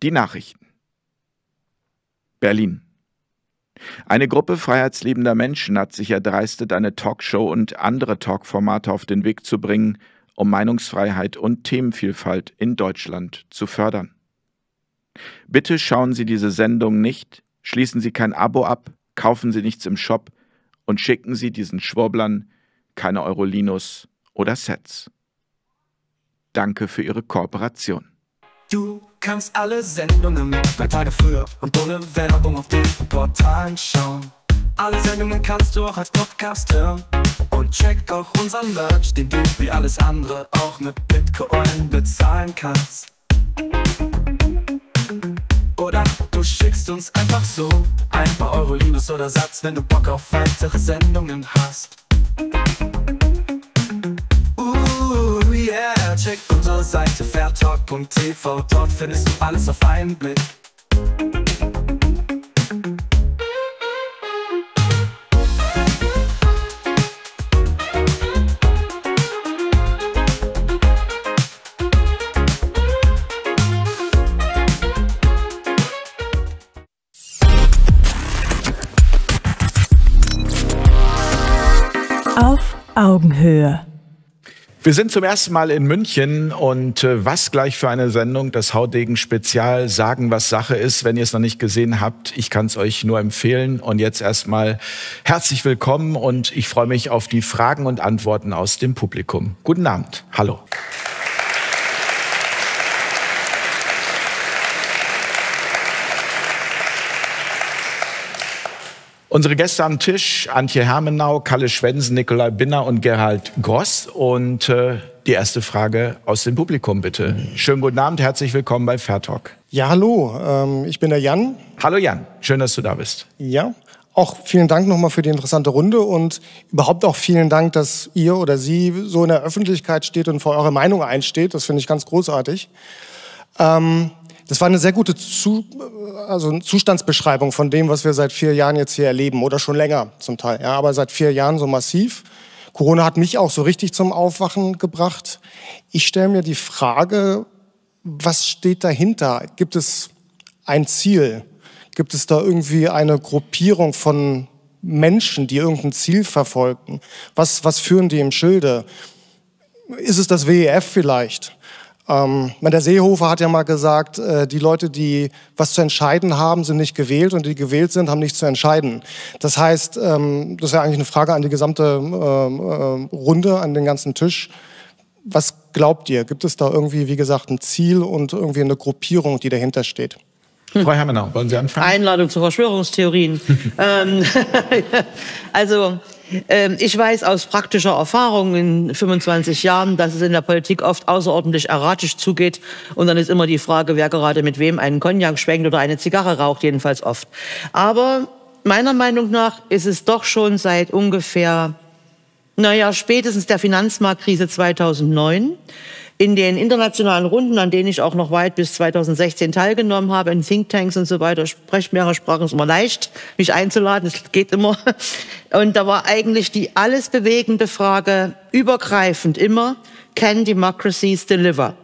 Die Nachrichten. Berlin. Eine Gruppe freiheitsliebender Menschen hat sich erdreistet, eine Talkshow und andere Talkformate auf den Weg zu bringen, um Meinungsfreiheit und Themenvielfalt in Deutschland zu fördern. Bitte schauen Sie diese Sendung nicht, schließen Sie kein Abo ab, kaufen Sie nichts im Shop und schicken Sie diesen Schwurblern keine Eurolinos oder Sets. Danke für Ihre Kooperation. Du kannst alle Sendungen mit 3 Tage früher und ohne Werbung auf den Portalen schauen. Alle Sendungen kannst du auch als Podcast hören. Und check auch unseren Merch, den du wie alles andere auch mit Bitcoin bezahlen kannst. Oder du schickst uns einfach so ein paar Eurolinos oder Satz, wenn du Bock auf weitere Sendungen hast. Yeah, check unsere Seite Fairtalk.tv, dort findest du alles auf einen Blick. Auf Augenhöhe. Wir sind zum ersten Mal in München und was gleich für eine Sendung, das Haudegen-Spezial, sagen, was Sache ist. Wenn ihr es noch nicht gesehen habt, ich kann es euch nur empfehlen. Und jetzt erstmal herzlich willkommen und ich freue mich auf die Fragen und Antworten aus dem Publikum. Guten Abend, hallo. Unsere Gäste am Tisch, Antje Hermenau, Kalle Schwensen, Nikolai Binner und Gerald Gross. Und die erste Frage aus dem Publikum, bitte. Schönen guten Abend, herzlich willkommen bei Fairtalk. Ja, hallo, ich bin der Jan. Hallo Jan, schön, dass du da bist. Ja, auch vielen Dank nochmal für die interessante Runde und überhaupt auch vielen Dank, dass ihr oder sie so in der Öffentlichkeit steht und für eure Meinung einsteht. Das finde ich ganz großartig. Das war eine sehr gute Zustandsbeschreibung von dem, was wir seit 4 Jahren jetzt hier erleben. Oder schon länger zum Teil. Ja, aber seit 4 Jahren so massiv. Corona hat mich auch so richtig zum Aufwachen gebracht. Ich stelle mir die Frage, was steht dahinter? Gibt es ein Ziel? Gibt es da irgendwie eine Gruppierung von Menschen, die irgendein Ziel verfolgen? Was führen die im Schilde? Ist es das WEF vielleicht? Der Seehofer hat ja mal gesagt, die Leute, die was zu entscheiden haben, sind nicht gewählt und die gewählt sind, haben nichts zu entscheiden. Das heißt, das ist ja eigentlich eine Frage an die gesamte Runde, an den ganzen Tisch. Was glaubt ihr? Gibt es da irgendwie, wie gesagt, ein Ziel und irgendwie eine Gruppierung, die dahinter steht? Frau Hermenau, wollen Sie anfangen? Einladung zu Verschwörungstheorien. Also... Ich weiß aus praktischer Erfahrung in 25 Jahren, dass es in der Politik oft außerordentlich erratisch zugeht. Und dann ist immer die Frage, wer gerade mit wem einen Cognac schwenkt oder eine Zigarre raucht, jedenfalls oft. Aber meiner Meinung nach ist es doch schon seit ungefähr, naja, spätestens der Finanzmarktkrise 2009, in den internationalen Runden, an denen ich auch noch weit bis 2016 teilgenommen habe, in Thinktanks und so weiter, Sprechmehrer sprachen es immer leicht, mich einzuladen, das geht immer. Und da war eigentlich die alles bewegende Frage übergreifend immer, can democracies deliver?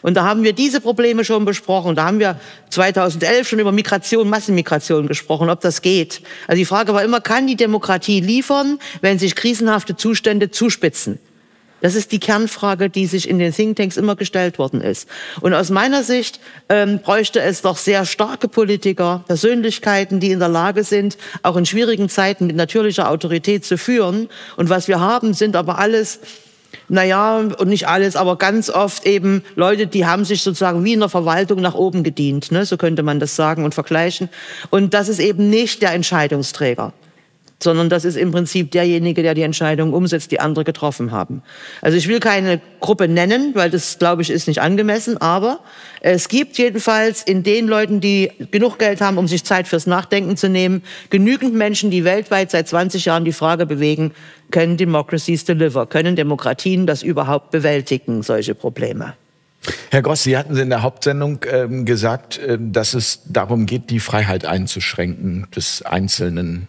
Und da haben wir diese Probleme schon besprochen. Da haben wir 2011 schon über Migration, Massenmigration gesprochen, ob das geht. Also die Frage war immer, kann die Demokratie liefern, wenn sich krisenhafte Zustände zuspitzen? Das ist die Kernfrage, die sich in den Thinktanks immer gestellt worden ist. Und aus meiner Sicht bräuchte es doch sehr starke Politiker, Persönlichkeiten, die in der Lage sind, auch in schwierigen Zeiten mit natürlicher Autorität zu führen. Und was wir haben, sind aber alles, naja, und nicht alles, aber ganz oft eben Leute, die haben sich sozusagen wie in der Verwaltung nach oben gedient. Ne? So könnte man das sagen und vergleichen. Und das ist eben nicht der Entscheidungsträger, sondern das ist im Prinzip derjenige, der die Entscheidung umsetzt, die andere getroffen haben. Also ich will keine Gruppe nennen, weil das, glaube ich, ist nicht angemessen, aber es gibt jedenfalls in den Leuten, die genug Geld haben, um sich Zeit fürs Nachdenken zu nehmen, genügend Menschen, die weltweit seit 20 Jahren die Frage bewegen, können Democracies deliver, können Demokratien das überhaupt bewältigen, solche Probleme? Herr Gross, Sie hatten in der Hauptsendung gesagt, dass es darum geht, die Freiheit einzuschränken des Einzelnen.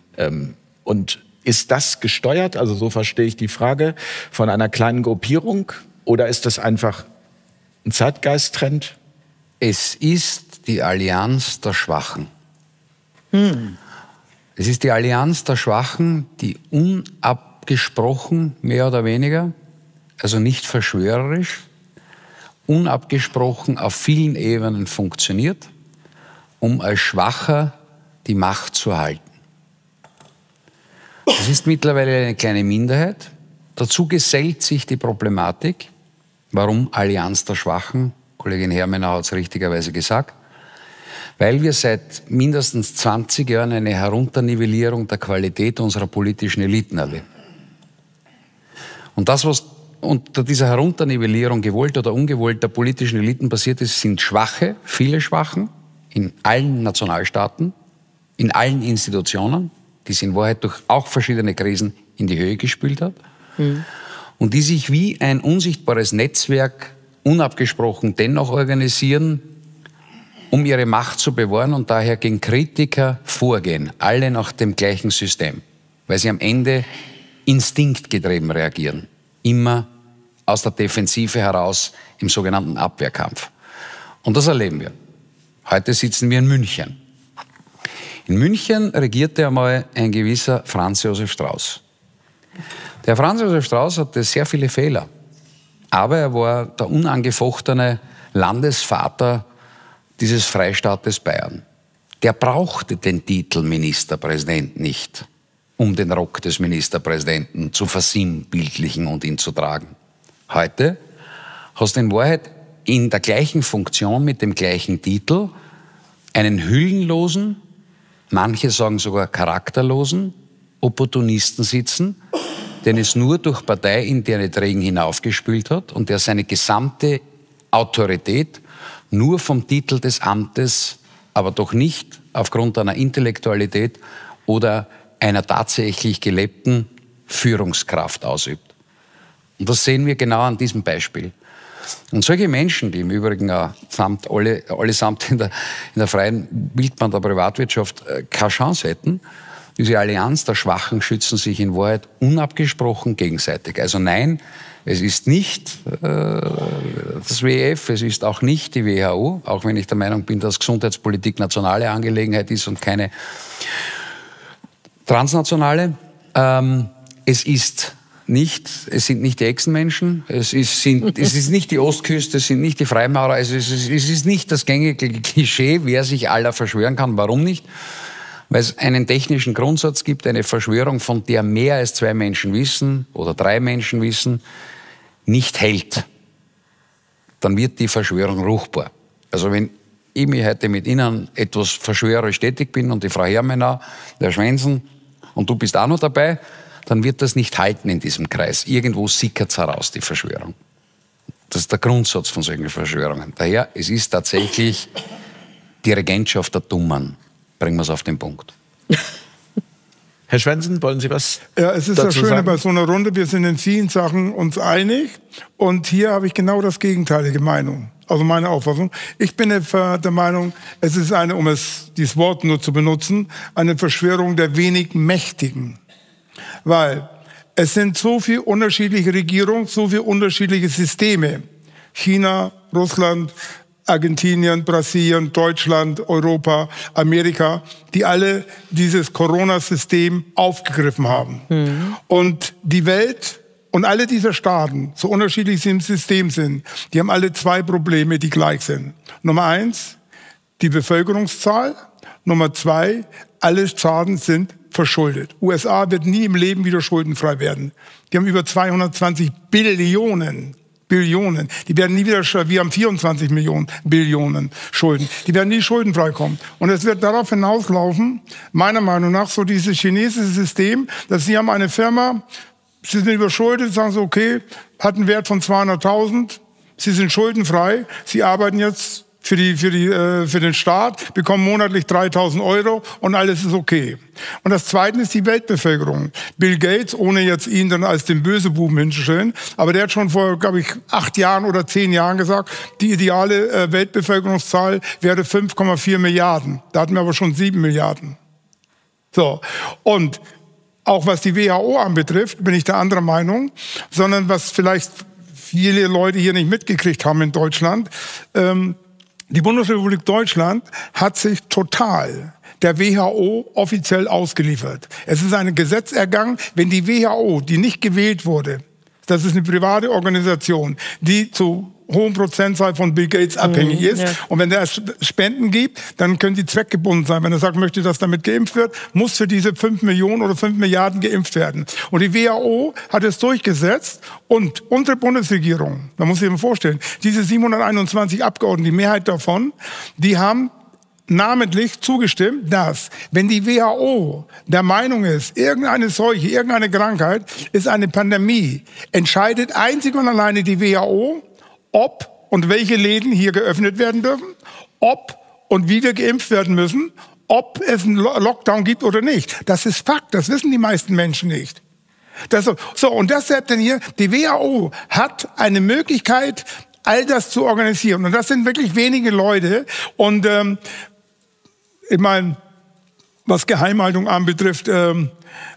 Und ist das gesteuert, also so verstehe ich die Frage, von einer kleinen Gruppierung oder ist das einfach ein Zeitgeisttrend? Es ist die Allianz der Schwachen. Hm. Es ist die Allianz der Schwachen, die unabgesprochen, mehr oder weniger, also nicht verschwörerisch, unabgesprochen auf vielen Ebenen funktioniert, um als Schwacher die Macht zu halten. Das ist mittlerweile eine kleine Minderheit. Dazu gesellt sich die Problematik, warum Allianz der Schwachen, Kollegin Hermenau hat es richtigerweise gesagt, weil wir seit mindestens 20 Jahren eine Herunternivellierung der Qualität unserer politischen Eliten erleben. Und das, was unter dieser Herunternivellierung gewollt oder ungewollt der politischen Eliten passiert ist, sind Schwache, viele Schwachen in allen Nationalstaaten, in allen Institutionen, die es in Wahrheit durch auch verschiedene Krisen in die Höhe gespült hat, und die sich wie ein unsichtbares Netzwerk unabgesprochen dennoch organisieren, um ihre Macht zu bewahren und daher gegen Kritiker vorgehen, alle nach dem gleichen System, weil sie am Ende instinktgetrieben reagieren, immer aus der Defensive heraus im sogenannten Abwehrkampf. Und das erleben wir. Heute sitzen wir in München. In München regierte einmal ein gewisser Franz Josef Strauß. Der Franz Josef Strauß hatte sehr viele Fehler, aber er war der unangefochtene Landesvater dieses Freistaates Bayern. Der brauchte den Titel Ministerpräsident nicht, um den Rock des Ministerpräsidenten zu versinnbildlichen und ihn zu tragen. Heute hast du in Wahrheit in der gleichen Funktion mit dem gleichen Titel einen hüllenlosen, manche sagen sogar charakterlosen Opportunisten sitzen, den es nur durch parteiinterne Trägen hinaufgespült hat und der seine gesamte Autorität nur vom Titel des Amtes, aber doch nicht aufgrund einer Intellektualität oder einer tatsächlich gelebten Führungskraft ausübt. Und das sehen wir genau an diesem Beispiel. Und solche Menschen, die im Übrigen allesamt in der freien Wildbahn der Privatwirtschaft keine Chance hätten, diese Allianz der Schwachen schützen sich in Wahrheit unabgesprochen gegenseitig. Also nein, es ist nicht das WEF, es ist auch nicht die WHO, auch wenn ich der Meinung bin, dass Gesundheitspolitik nationale Angelegenheit ist und keine transnationale. Es sind nicht die Echsenmenschen, es ist nicht die Ostküste, es sind nicht die Freimaurer, es ist nicht das gängige Klischee, wer sich aller verschwören kann, warum nicht? Weil es einen technischen Grundsatz gibt, eine Verschwörung, von der mehr als zwei Menschen wissen oder drei Menschen wissen, nicht hält. Dann wird die Verschwörung ruchbar. Also wenn ich mich heute mit Ihnen etwas verschwörerisch tätig bin und die Frau Hermenau, der Schwensen und du bist auch noch dabei, dann wird das nicht halten in diesem Kreis. Irgendwo sickert es heraus, die Verschwörung. Das ist der Grundsatz von solchen Verschwörungen. Daher, es ist tatsächlich die Regentschaft der Dummen. Bringen wir es auf den Punkt. Herr Schwensen, wollen Sie was dazu sagen? Ja, es ist das Schöne bei so einer Runde, wir sind in vielen Sachen uns einig. Und hier habe ich genau das gegenteilige Meinung, also meine Auffassung. Ich bin der Meinung, es ist eine, um es, dieses Wort nur zu benutzen, eine Verschwörung der wenig Mächtigen. Weil es sind so viele unterschiedliche Regierungen, so viele unterschiedliche Systeme. China, Russland, Argentinien, Brasilien, Deutschland, Europa, Amerika, die alle dieses Corona-System aufgegriffen haben. Mhm. Und die Welt und alle diese Staaten, so unterschiedlich sie im System sind, die haben alle zwei Probleme, die gleich sind. Nummer 1, die Bevölkerungszahl. Nummer 2, alle Staaten sind verschuldet. USA wird nie im Leben wieder schuldenfrei werden. Die haben über 220 Billionen. Die werden nie wieder, wir haben 24 Millionen Billionen Schulden. Die werden nie schuldenfrei kommen. Und es wird darauf hinauslaufen, meiner Meinung nach, so dieses chinesische System, dass sie haben eine Firma, sie sind überschuldet, sagen so, okay, hat einen Wert von 200.000, sie sind schuldenfrei, sie arbeiten jetzt für den Staat, bekommen monatlich 3.000 € und alles ist okay. Und das Zweite ist die Weltbevölkerung. Bill Gates, ohne jetzt ihn dann als den Bösebuben hinzustellen, aber der hat schon vor, glaube ich, 8 Jahren oder 10 Jahren gesagt, die ideale Weltbevölkerungszahl wäre 5,4 Milliarden. Da hatten wir aber schon 7 Milliarden. So. Und auch was die WHO anbetrifft, bin ich der anderen Meinung, sondern was vielleicht viele Leute hier nicht mitgekriegt haben in Deutschland, Die Bundesrepublik Deutschland hat sich total der WHO offiziell ausgeliefert. Es ist ein Gesetz ergangen, wenn die WHO, die nicht gewählt wurde, das ist eine private Organisation, die zu hohem Prozentzahl von Bill Gates abhängig ist. Ja. Und wenn der Spenden gibt, dann können die zweckgebunden sein. Wenn er sagt, möchte, dass damit geimpft wird, muss für diese 5 Millionen oder 5 Milliarden geimpft werden. Und die WHO hat es durchgesetzt und unsere Bundesregierung, man muss sich mal vorstellen, diese 721 Abgeordneten, die Mehrheit davon, die haben namentlich zugestimmt, dass, wenn die WHO der Meinung ist, irgendeine Seuche, irgendeine Krankheit ist eine Pandemie, entscheidet einzig und alleine die WHO, ob und welche Läden hier geöffnet werden dürfen, ob und wie wir geimpft werden müssen, ob es einen Lockdown gibt oder nicht. Das ist Fakt, das wissen die meisten Menschen nicht. Das so, und deshalb denn hier, die WHO hat eine Möglichkeit, all das zu organisieren. Und das sind wirklich wenige Leute. Und ich meine, was Geheimhaltung anbetrifft,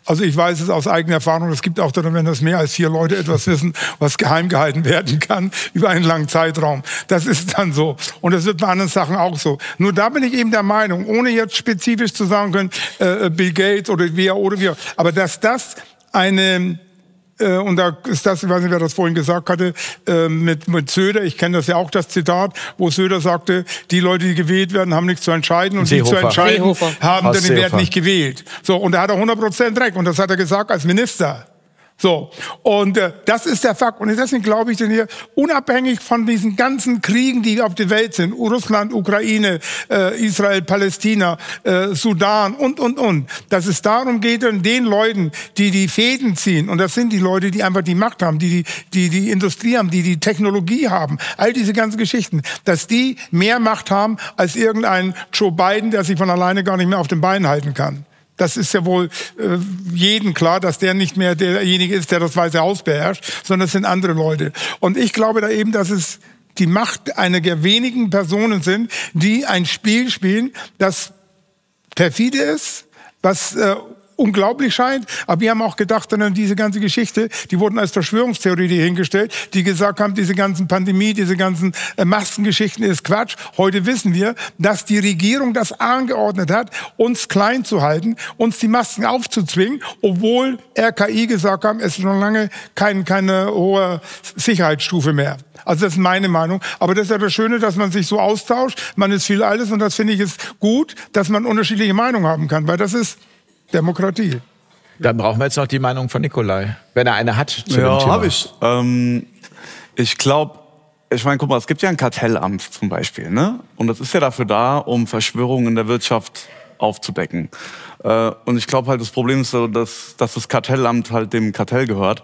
also ich weiß es aus eigener Erfahrung, es gibt auch darum, wenn das mehr als 4 Leute etwas wissen, was geheim gehalten werden kann über einen langen Zeitraum. Das ist dann so. Und das wird bei anderen Sachen auch so. Nur da bin ich eben der Meinung, ohne jetzt spezifisch zu sagen können, Bill Gates oder WHO oder wie auch, aber dass das eine... Und da ist das, ich weiß nicht, wer das vorhin gesagt hatte, mit Söder, ich kenne das ja auch, das Zitat, wo Söder sagte, die Leute, die gewählt werden, haben nichts zu entscheiden und Seehofer. Die zu entscheiden Seehofer. Haben, denn die werden nicht gewählt. So, und da hat er 100% recht und das hat er gesagt als Minister. So, und das ist der Fakt. Und deswegen glaube ich, denn hier, unabhängig von diesen ganzen Kriegen, die auf der Welt sind, Russland, Ukraine, Israel, Palästina, Sudan und, dass es darum geht, den Leuten, die die Fäden ziehen, und das sind die Leute, die einfach die Macht haben, die Industrie haben, die Technologie haben, all diese ganzen Geschichten, dass die mehr Macht haben als irgendein Joe Biden, der sich von alleine gar nicht mehr auf den Beinen halten kann. Das ist ja wohl jedem klar, dass der nicht mehr derjenige ist, der das Weiße Haus beherrscht, sondern es sind andere Leute. Und ich glaube da eben, dass es die Macht einer der wenigen Personen sind, die ein Spiel spielen, das perfide ist, was unglaublich scheint. Aber wir haben auch gedacht an diese ganze Geschichte, die wurden als Verschwörungstheorie hingestellt, die gesagt haben, diese ganzen Pandemie, diese ganzen Maskengeschichten ist Quatsch. Heute wissen wir, dass die Regierung das angeordnet hat, uns klein zu halten, uns die Masken aufzuzwingen, obwohl RKI gesagt haben, es ist schon lange keine hohe Sicherheitsstufe mehr. Also das ist meine Meinung. Aber das ist ja das Schöne, dass man sich so austauscht, man ist viel alles und das finde ich ist gut, dass man unterschiedliche Meinungen haben kann, weil das ist Demokratie. Dann brauchen wir jetzt noch die Meinung von Nikolai, wenn er eine hat. Ja, habe ich. Ich glaube, ich meine, guck mal, es gibt ja ein Kartellamt zum Beispiel, ne? Und das ist ja dafür da, um Verschwörungen in der Wirtschaft aufzudecken. Und ich glaube halt, das Problem ist so, dass das Kartellamt halt dem Kartell gehört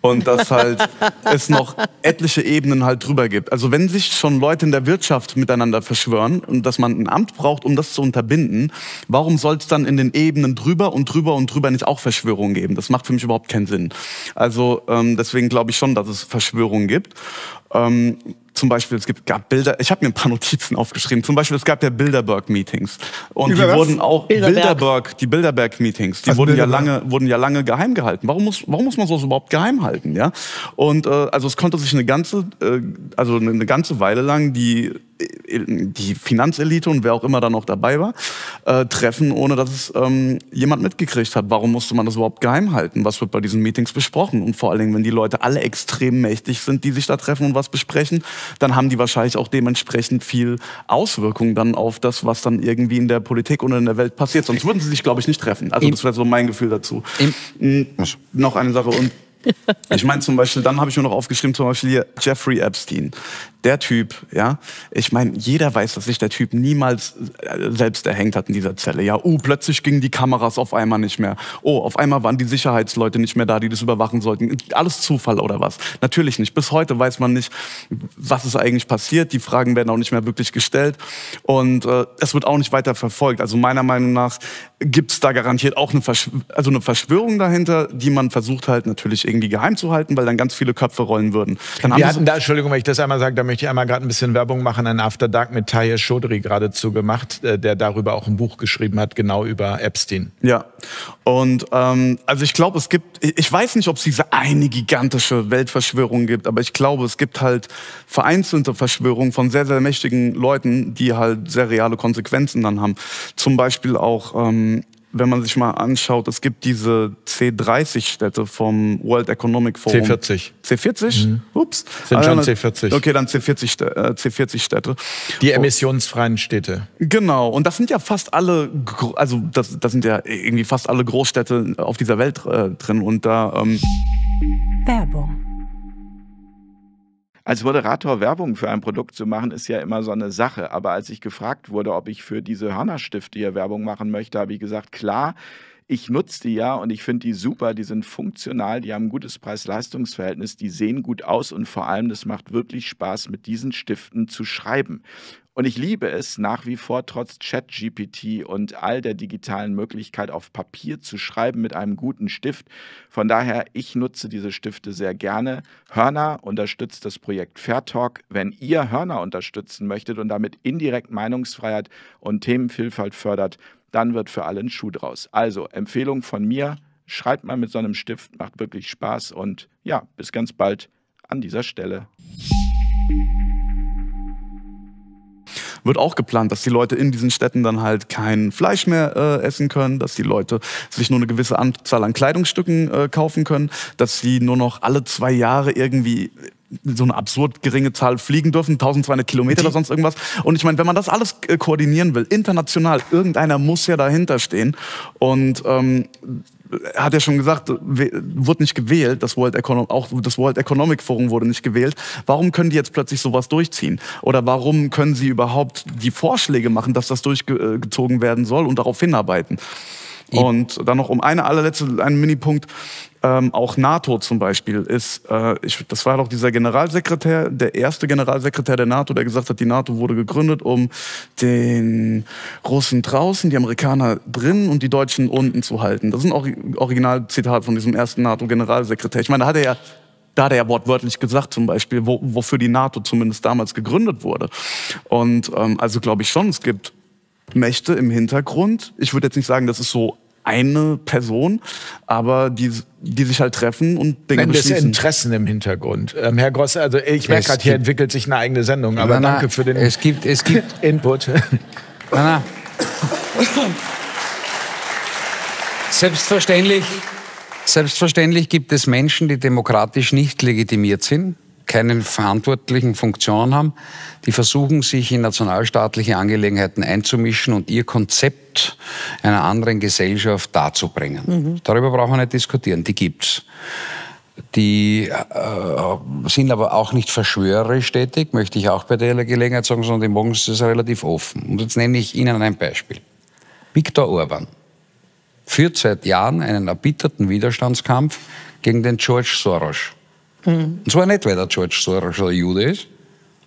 und dass halt es noch etliche Ebenen halt drüber gibt. Also wenn sich schon Leute in der Wirtschaft miteinander verschwören und dass man ein Amt braucht, um das zu unterbinden, warum soll es dann in den Ebenen drüber und drüber und drüber nicht auch Verschwörungen geben? Das macht für mich überhaupt keinen Sinn. Also deswegen glaube ich schon, dass es Verschwörungen gibt. Zum Beispiel, es gab Bilder, ich habe mir ein paar Notizen aufgeschrieben, zum Beispiel, es gab ja Bilderberg-Meetings. Und die wurden auch, die Bilderberg-Meetings, die wurden ja lange geheim gehalten. Warum muss man sowas überhaupt geheim halten, ja? Und, also es konnte sich eine ganze Weile lang die Finanzelite und wer auch immer da noch dabei war, treffen, ohne dass es jemand mitgekriegt hat. Warum musste man das überhaupt geheim halten? Was wird bei diesen Meetings besprochen? Und vor allen Dingen, wenn die Leute alle extrem mächtig sind, die sich da treffen und was besprechen, dann haben die wahrscheinlich auch dementsprechend viel Auswirkung dann auf das, was dann irgendwie in der Politik oder in der Welt passiert. Sonst würden sie sich, glaube ich, nicht treffen. Also das wäre so mein Gefühl dazu. Noch eine Sache und ich meine zum Beispiel, dann habe ich mir noch aufgeschrieben, zum Beispiel hier Jeffrey Epstein. Der Typ, ja, ich meine, jeder weiß, dass sich der Typ niemals selbst erhängt hat in dieser Zelle. Ja, plötzlich gingen die Kameras auf einmal nicht mehr. Oh, auf einmal waren die Sicherheitsleute nicht mehr da, die das überwachen sollten. Alles Zufall oder was? Natürlich nicht. Bis heute weiß man nicht, was ist eigentlich passiert. Die Fragen werden auch nicht mehr wirklich gestellt. Und es wird auch nicht weiter verfolgt. Also meiner Meinung nach gibt es da garantiert auch eine Verschwörung dahinter, die man versucht halt natürlich irgendwie geheim zu halten, weil dann ganz viele Köpfe rollen würden. Dann wir hatten da, Entschuldigung, wenn ich das einmal sage, damit möchte ich einmal gerade ein bisschen Werbung machen. Ein After Dark mit Tahir Chaudhry geradezu gemacht, der darüber auch ein Buch geschrieben hat, genau über Epstein. Ja, und also ich glaube, es gibt, ich weiß nicht, ob es diese eine gigantische Weltverschwörung gibt, aber ich glaube, es gibt halt vereinzelte Verschwörungen von sehr, sehr mächtigen Leuten, die halt sehr reale Konsequenzen dann haben. Zum Beispiel auch, wenn man sich mal anschaut, es gibt diese C30-Städte vom World Economic Forum. C40. C40? Mhm. Ups. Sind schon C40. Okay, dann C40-Städte. Die emissionsfreien Städte. Genau. Und das sind ja fast alle, also das sind ja irgendwie fast alle Großstädte auf dieser Welt drin. Und da... Werbung. Als Moderator Werbung für ein Produkt zu machen, ist ja immer so eine Sache. Aber als ich gefragt wurde, ob ich für diese Hörnerstifte hier Werbung machen möchte, habe ich gesagt, klar, ich nutze die ja und ich finde die super, die sind funktional, die haben ein gutes Preis-Leistungs-Verhältnis, die sehen gut aus und vor allem, das macht wirklich Spaß, mit diesen Stiften zu schreiben. Und ich liebe es nach wie vor, trotz ChatGPT und all der digitalen Möglichkeit auf Papier zu schreiben mit einem guten Stift. Von daher, ich nutze diese Stifte sehr gerne. Hörner unterstützt das Projekt Fairtalk. Wenn ihr Hörner unterstützen möchtet und damit indirekt Meinungsfreiheit und Themenvielfalt fördert, dann wird für alle ein Schuh draus. Also Empfehlung von mir, schreibt mal mit so einem Stift, macht wirklich Spaß. Und ja, bis ganz bald an dieser Stelle. Wird auch geplant, dass die Leute in diesen Städten dann halt kein Fleisch mehr essen können, dass die Leute sich nur eine gewisse Anzahl an Kleidungsstücken kaufen können, dass sie nur noch alle 2 Jahre irgendwie so eine absurd geringe Zahl fliegen dürfen, 1200 Kilometer oder sonst irgendwas. Und ich meine, wenn man das alles koordinieren will, international, irgendeiner muss ja dahinter stehen. Und hat ja schon gesagt, wurde nicht gewählt, auch das World Economic Forum wurde nicht gewählt. Warum können die jetzt plötzlich sowas durchziehen? Oder warum können sie überhaupt die Vorschläge machen, dass das durchgezogen werden soll und darauf hinarbeiten? Und dann noch um einen Minipunkt, auch NATO zum Beispiel ist, das war doch dieser Generalsekretär, der erste Generalsekretär der NATO, der gesagt hat, die NATO wurde gegründet, um den Russen draußen, die Amerikaner drinnen und die Deutschen unten zu halten. Das ist ein Originalzitat von diesem ersten NATO-Generalsekretär. Ich meine, da hat er ja wortwörtlich gesagt zum Beispiel, wofür die NATO zumindest damals gegründet wurde. Und also glaube ich schon, es gibt Mächte im Hintergrund. Ich würde jetzt nicht sagen, das ist so eine Person, aber die sich halt treffen und Dinge beschließen. Es Interessen im Hintergrund. Herr Gross, also ich merke gerade, hier entwickelt sich eine eigene Sendung, aber danke für den es gibt Input. Selbstverständlich gibt es Menschen, die demokratisch nicht legitimiert sind, keine verantwortlichen Funktion haben, die versuchen, sich in nationalstaatliche Angelegenheiten einzumischen und ihr Konzept einer anderen Gesellschaft darzubringen. Mhm. Darüber brauchen wir nicht diskutieren, die gibt's. Die sind aber auch nicht verschwörerisch tätig, möchte ich auch bei der Gelegenheit sagen, sondern morgens ist es relativ offen. Und jetzt nenne ich Ihnen ein Beispiel. Viktor Orbán führt seit Jahren einen erbitterten Widerstandskampf gegen den George Soros. Und zwar nicht, weil der George Soros ein Jude ist.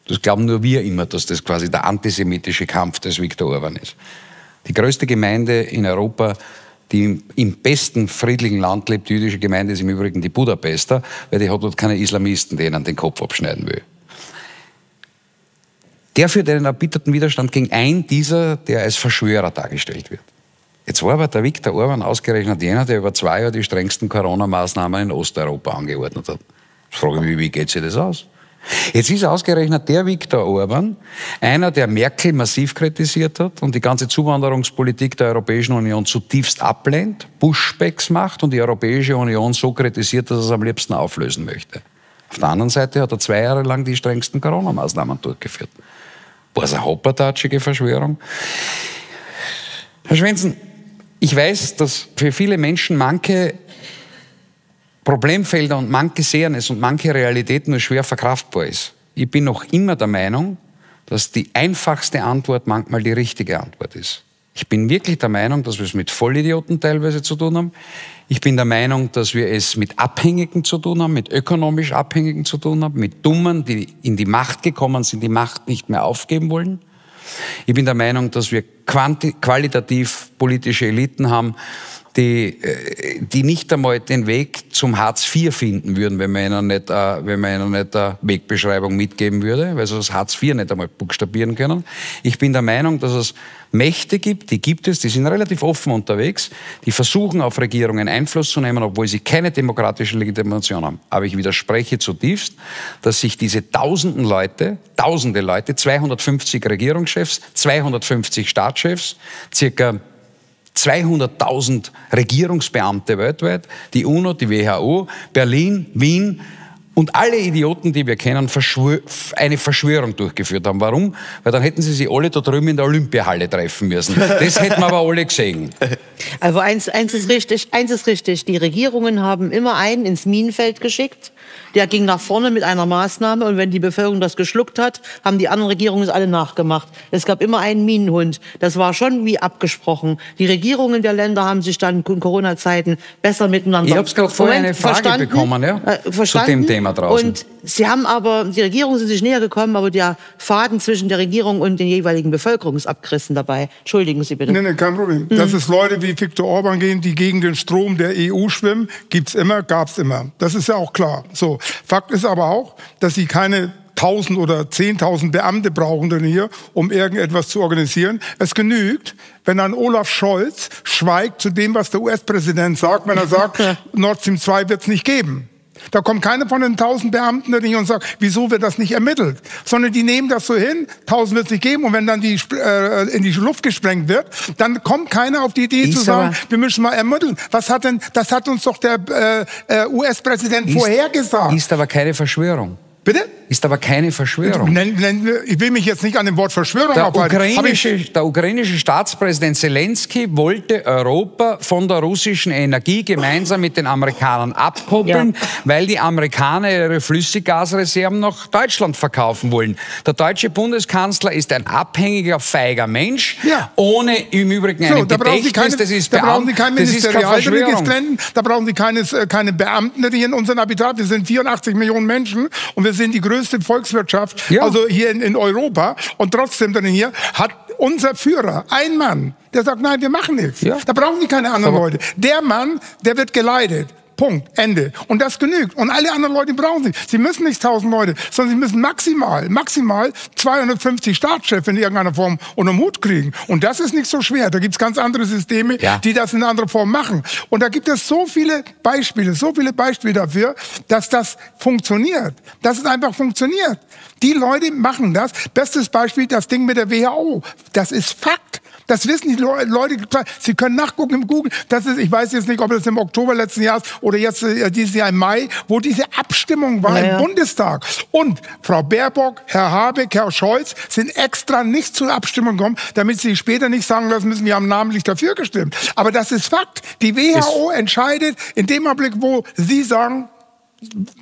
Das glauben nur wir immer, dass das quasi der antisemitische Kampf des Viktor Orban ist. Die größte Gemeinde in Europa, die im besten friedlichen Land lebt, die jüdische Gemeinde, ist im Übrigen die Budapester, weil die hat dort keine Islamisten, denen den Kopf abschneiden will. Der führt einen erbitterten Widerstand gegen einen dieser, der als Verschwörer dargestellt wird. Jetzt war aber der Viktor Orban ausgerechnet jener, der über 2 Jahre die strengsten Corona-Maßnahmen in Osteuropa angeordnet hat. Ich frage mich, wie geht sich das aus? Jetzt ist ausgerechnet der Viktor Orban, einer, der Merkel massiv kritisiert hat und die ganze Zuwanderungspolitik der Europäischen Union zutiefst ablehnt, Pushbacks macht und die Europäische Union so kritisiert, dass er es am liebsten auflösen möchte. Auf der anderen Seite hat er 2 Jahre lang die strengsten Corona-Maßnahmen durchgeführt. War es eine hoppertatschige Verschwörung? Herr Schwensen, ich weiß, dass für viele Menschen manche Problemfelder und manche Sehernes und manche Realität nur schwer verkraftbar ist. Ich bin noch immer der Meinung, dass die einfachste Antwort manchmal die richtige Antwort ist. Ich bin wirklich der Meinung, dass wir es mit Vollidioten teilweise zu tun haben. Ich bin der Meinung, dass wir es mit Abhängigen zu tun haben, mit ökonomisch Abhängigen zu tun haben, mit Dummen, die in die Macht gekommen sind, die Macht nicht mehr aufgeben wollen. Ich bin der Meinung, dass wir qualitativ politische Eliten haben, die nicht einmal den Weg zum Hartz IV finden würden, wenn man ihnen nicht eine Wegbeschreibung mitgeben würde, weil sie das Hartz IV nicht einmal buchstabieren können. Ich bin der Meinung, dass es Mächte gibt, die gibt es, die sind relativ offen unterwegs, die versuchen auf Regierungen Einfluss zu nehmen, obwohl sie keine demokratische Legitimation haben. Aber ich widerspreche zutiefst, dass sich diese tausende Leute, 250 Regierungschefs, 250 Staatschefs, circa 200.000 Regierungsbeamte weltweit, die UNO, die WHO, Berlin, Wien und alle Idioten, die wir kennen, eine Verschwörung durchgeführt haben. Warum? Weil dann hätten sie alle da drüben in der Olympiahalle treffen müssen. Das hätten wir aber alle gesehen. Also eins ist richtig, die Regierungen haben immer einen ins Minenfeld geschickt, der ging nach vorne mit einer Maßnahme und wenn die Bevölkerung das geschluckt hat, haben die anderen Regierungen es alle nachgemacht. Es gab immer einen Minenhund. Das war schon wie abgesprochen. Die Regierungen der Länder haben sich dann in Corona-Zeiten besser miteinander verstanden. Ich habe gerade vorher eine Frage bekommen, ja, zu dem Thema draußen. Und sie haben aber, die Regierungen sind sich näher gekommen, aber der Faden zwischen der Regierung und den jeweiligen Bevölkerung ist abgerissen dabei. Entschuldigen Sie bitte. Nein, kein Problem. Dass es Leute wie Viktor Orbán gehen, die gegen den Strom der EU schwimmen, gibt's immer, gab's immer. Das ist ja auch klar. So. Fakt ist aber auch, dass sie keine 1000 oder 10.000 Beamte brauchen denn hier, um irgendetwas zu organisieren. Es genügt, wenn dann Olaf Scholz schweigt zu dem, was der US-Präsident sagt, wenn er sagt, Nord Stream 2 wird's nicht geben. Da kommt keiner von den 1000 Beamten und sagt, wieso wird das nicht ermittelt? Sondern die nehmen das so hin, 1000 wird es nicht geben und wenn dann die in die Luft gesprengt wird, dann kommt keiner auf die Idee zu sagen, wir müssen mal ermitteln. Was hat denn, das hat uns doch der US-Präsident vorhergesagt. Ist aber keine Verschwörung. Bitte? Ist aber keine Verschwörung. Ich will mich jetzt nicht an dem Wort Verschwörung aufhalten. Der ukrainische Staatspräsident Zelensky wollte Europa von der russischen Energie gemeinsam mit den Amerikanern abkoppeln, ja, weil die Amerikaner ihre Flüssiggasreserven nach Deutschland verkaufen wollen. Der deutsche Bundeskanzler ist ein abhängiger, feiger Mensch, ja, ohne im Übrigen so, ein Gedächtnis. Da brauchen Sie keine Beamten hier in unserem Habitat. Wir sind 84 Millionen Menschen und wir sind die größte Volkswirtschaft, ja, also hier in Europa. Und trotzdem dann hier hat unser Führer, ein Mann, der sagt, nein, wir machen nichts. Ja. Da brauchen die keine anderen Leute. Der Mann, der wird geleitet. Punkt. Ende. Und das genügt. Und alle anderen Leute brauchen sie. Sie müssen nicht 1000 Leute, sondern sie müssen maximal 250 Staatschefs in irgendeiner Form unter den Hut kriegen. Und das ist nicht so schwer. Da gibt es ganz andere Systeme, ja, die das in anderer Form machen. Und da gibt es so viele Beispiele dafür, dass das funktioniert. Dass es einfach funktioniert. Die Leute machen das. Bestes Beispiel, das Ding mit der WHO. Das ist Fakt. Das wissen die Leute, sie können nachgucken im Google. Das ist, ich weiß jetzt nicht, ob das im Oktober letzten Jahres oder jetzt dieses Jahr im Mai, wo diese Abstimmung war, naja, im Bundestag. Und Frau Baerbock, Herr Habeck, Herr Scholz sind extra nicht zur Abstimmung gekommen, damit sie später nicht sagen lassen müssen, wir haben namentlich dafür gestimmt. Aber das ist Fakt. Die WHO entscheidet in dem Augenblick, wo sie sagen,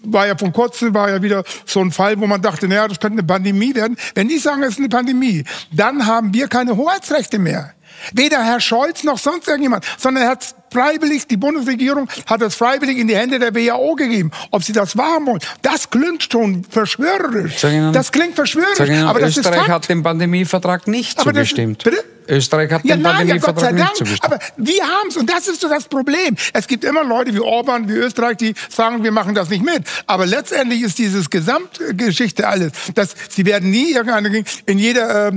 war ja wieder so ein Fall, wo man dachte, naja, das könnte eine Pandemie werden. Wenn die sagen, es ist eine Pandemie, dann haben wir keine Hoheitsrechte mehr. Weder Herr Scholz noch sonst irgendjemand, sondern er hat freiwillig, die Bundesregierung hat es freiwillig in die Hände der WHO gegeben. Ob sie das wahren wollen, das klingt schon verschwörerisch. Das klingt verschwörerisch, aber das ist Fakt. Österreich hat den Pandemievertrag nicht zugestimmt. Bitte? Österreich hat den Pandemievertrag nicht zugestimmt. Aber wir haben es und das ist so das Problem. Es gibt immer Leute wie Orban, wie Österreich, die sagen, wir machen das nicht mit. Aber letztendlich ist dieses Gesamtgeschichte alles. Dass, sie werden nie irgendeine, in jeder...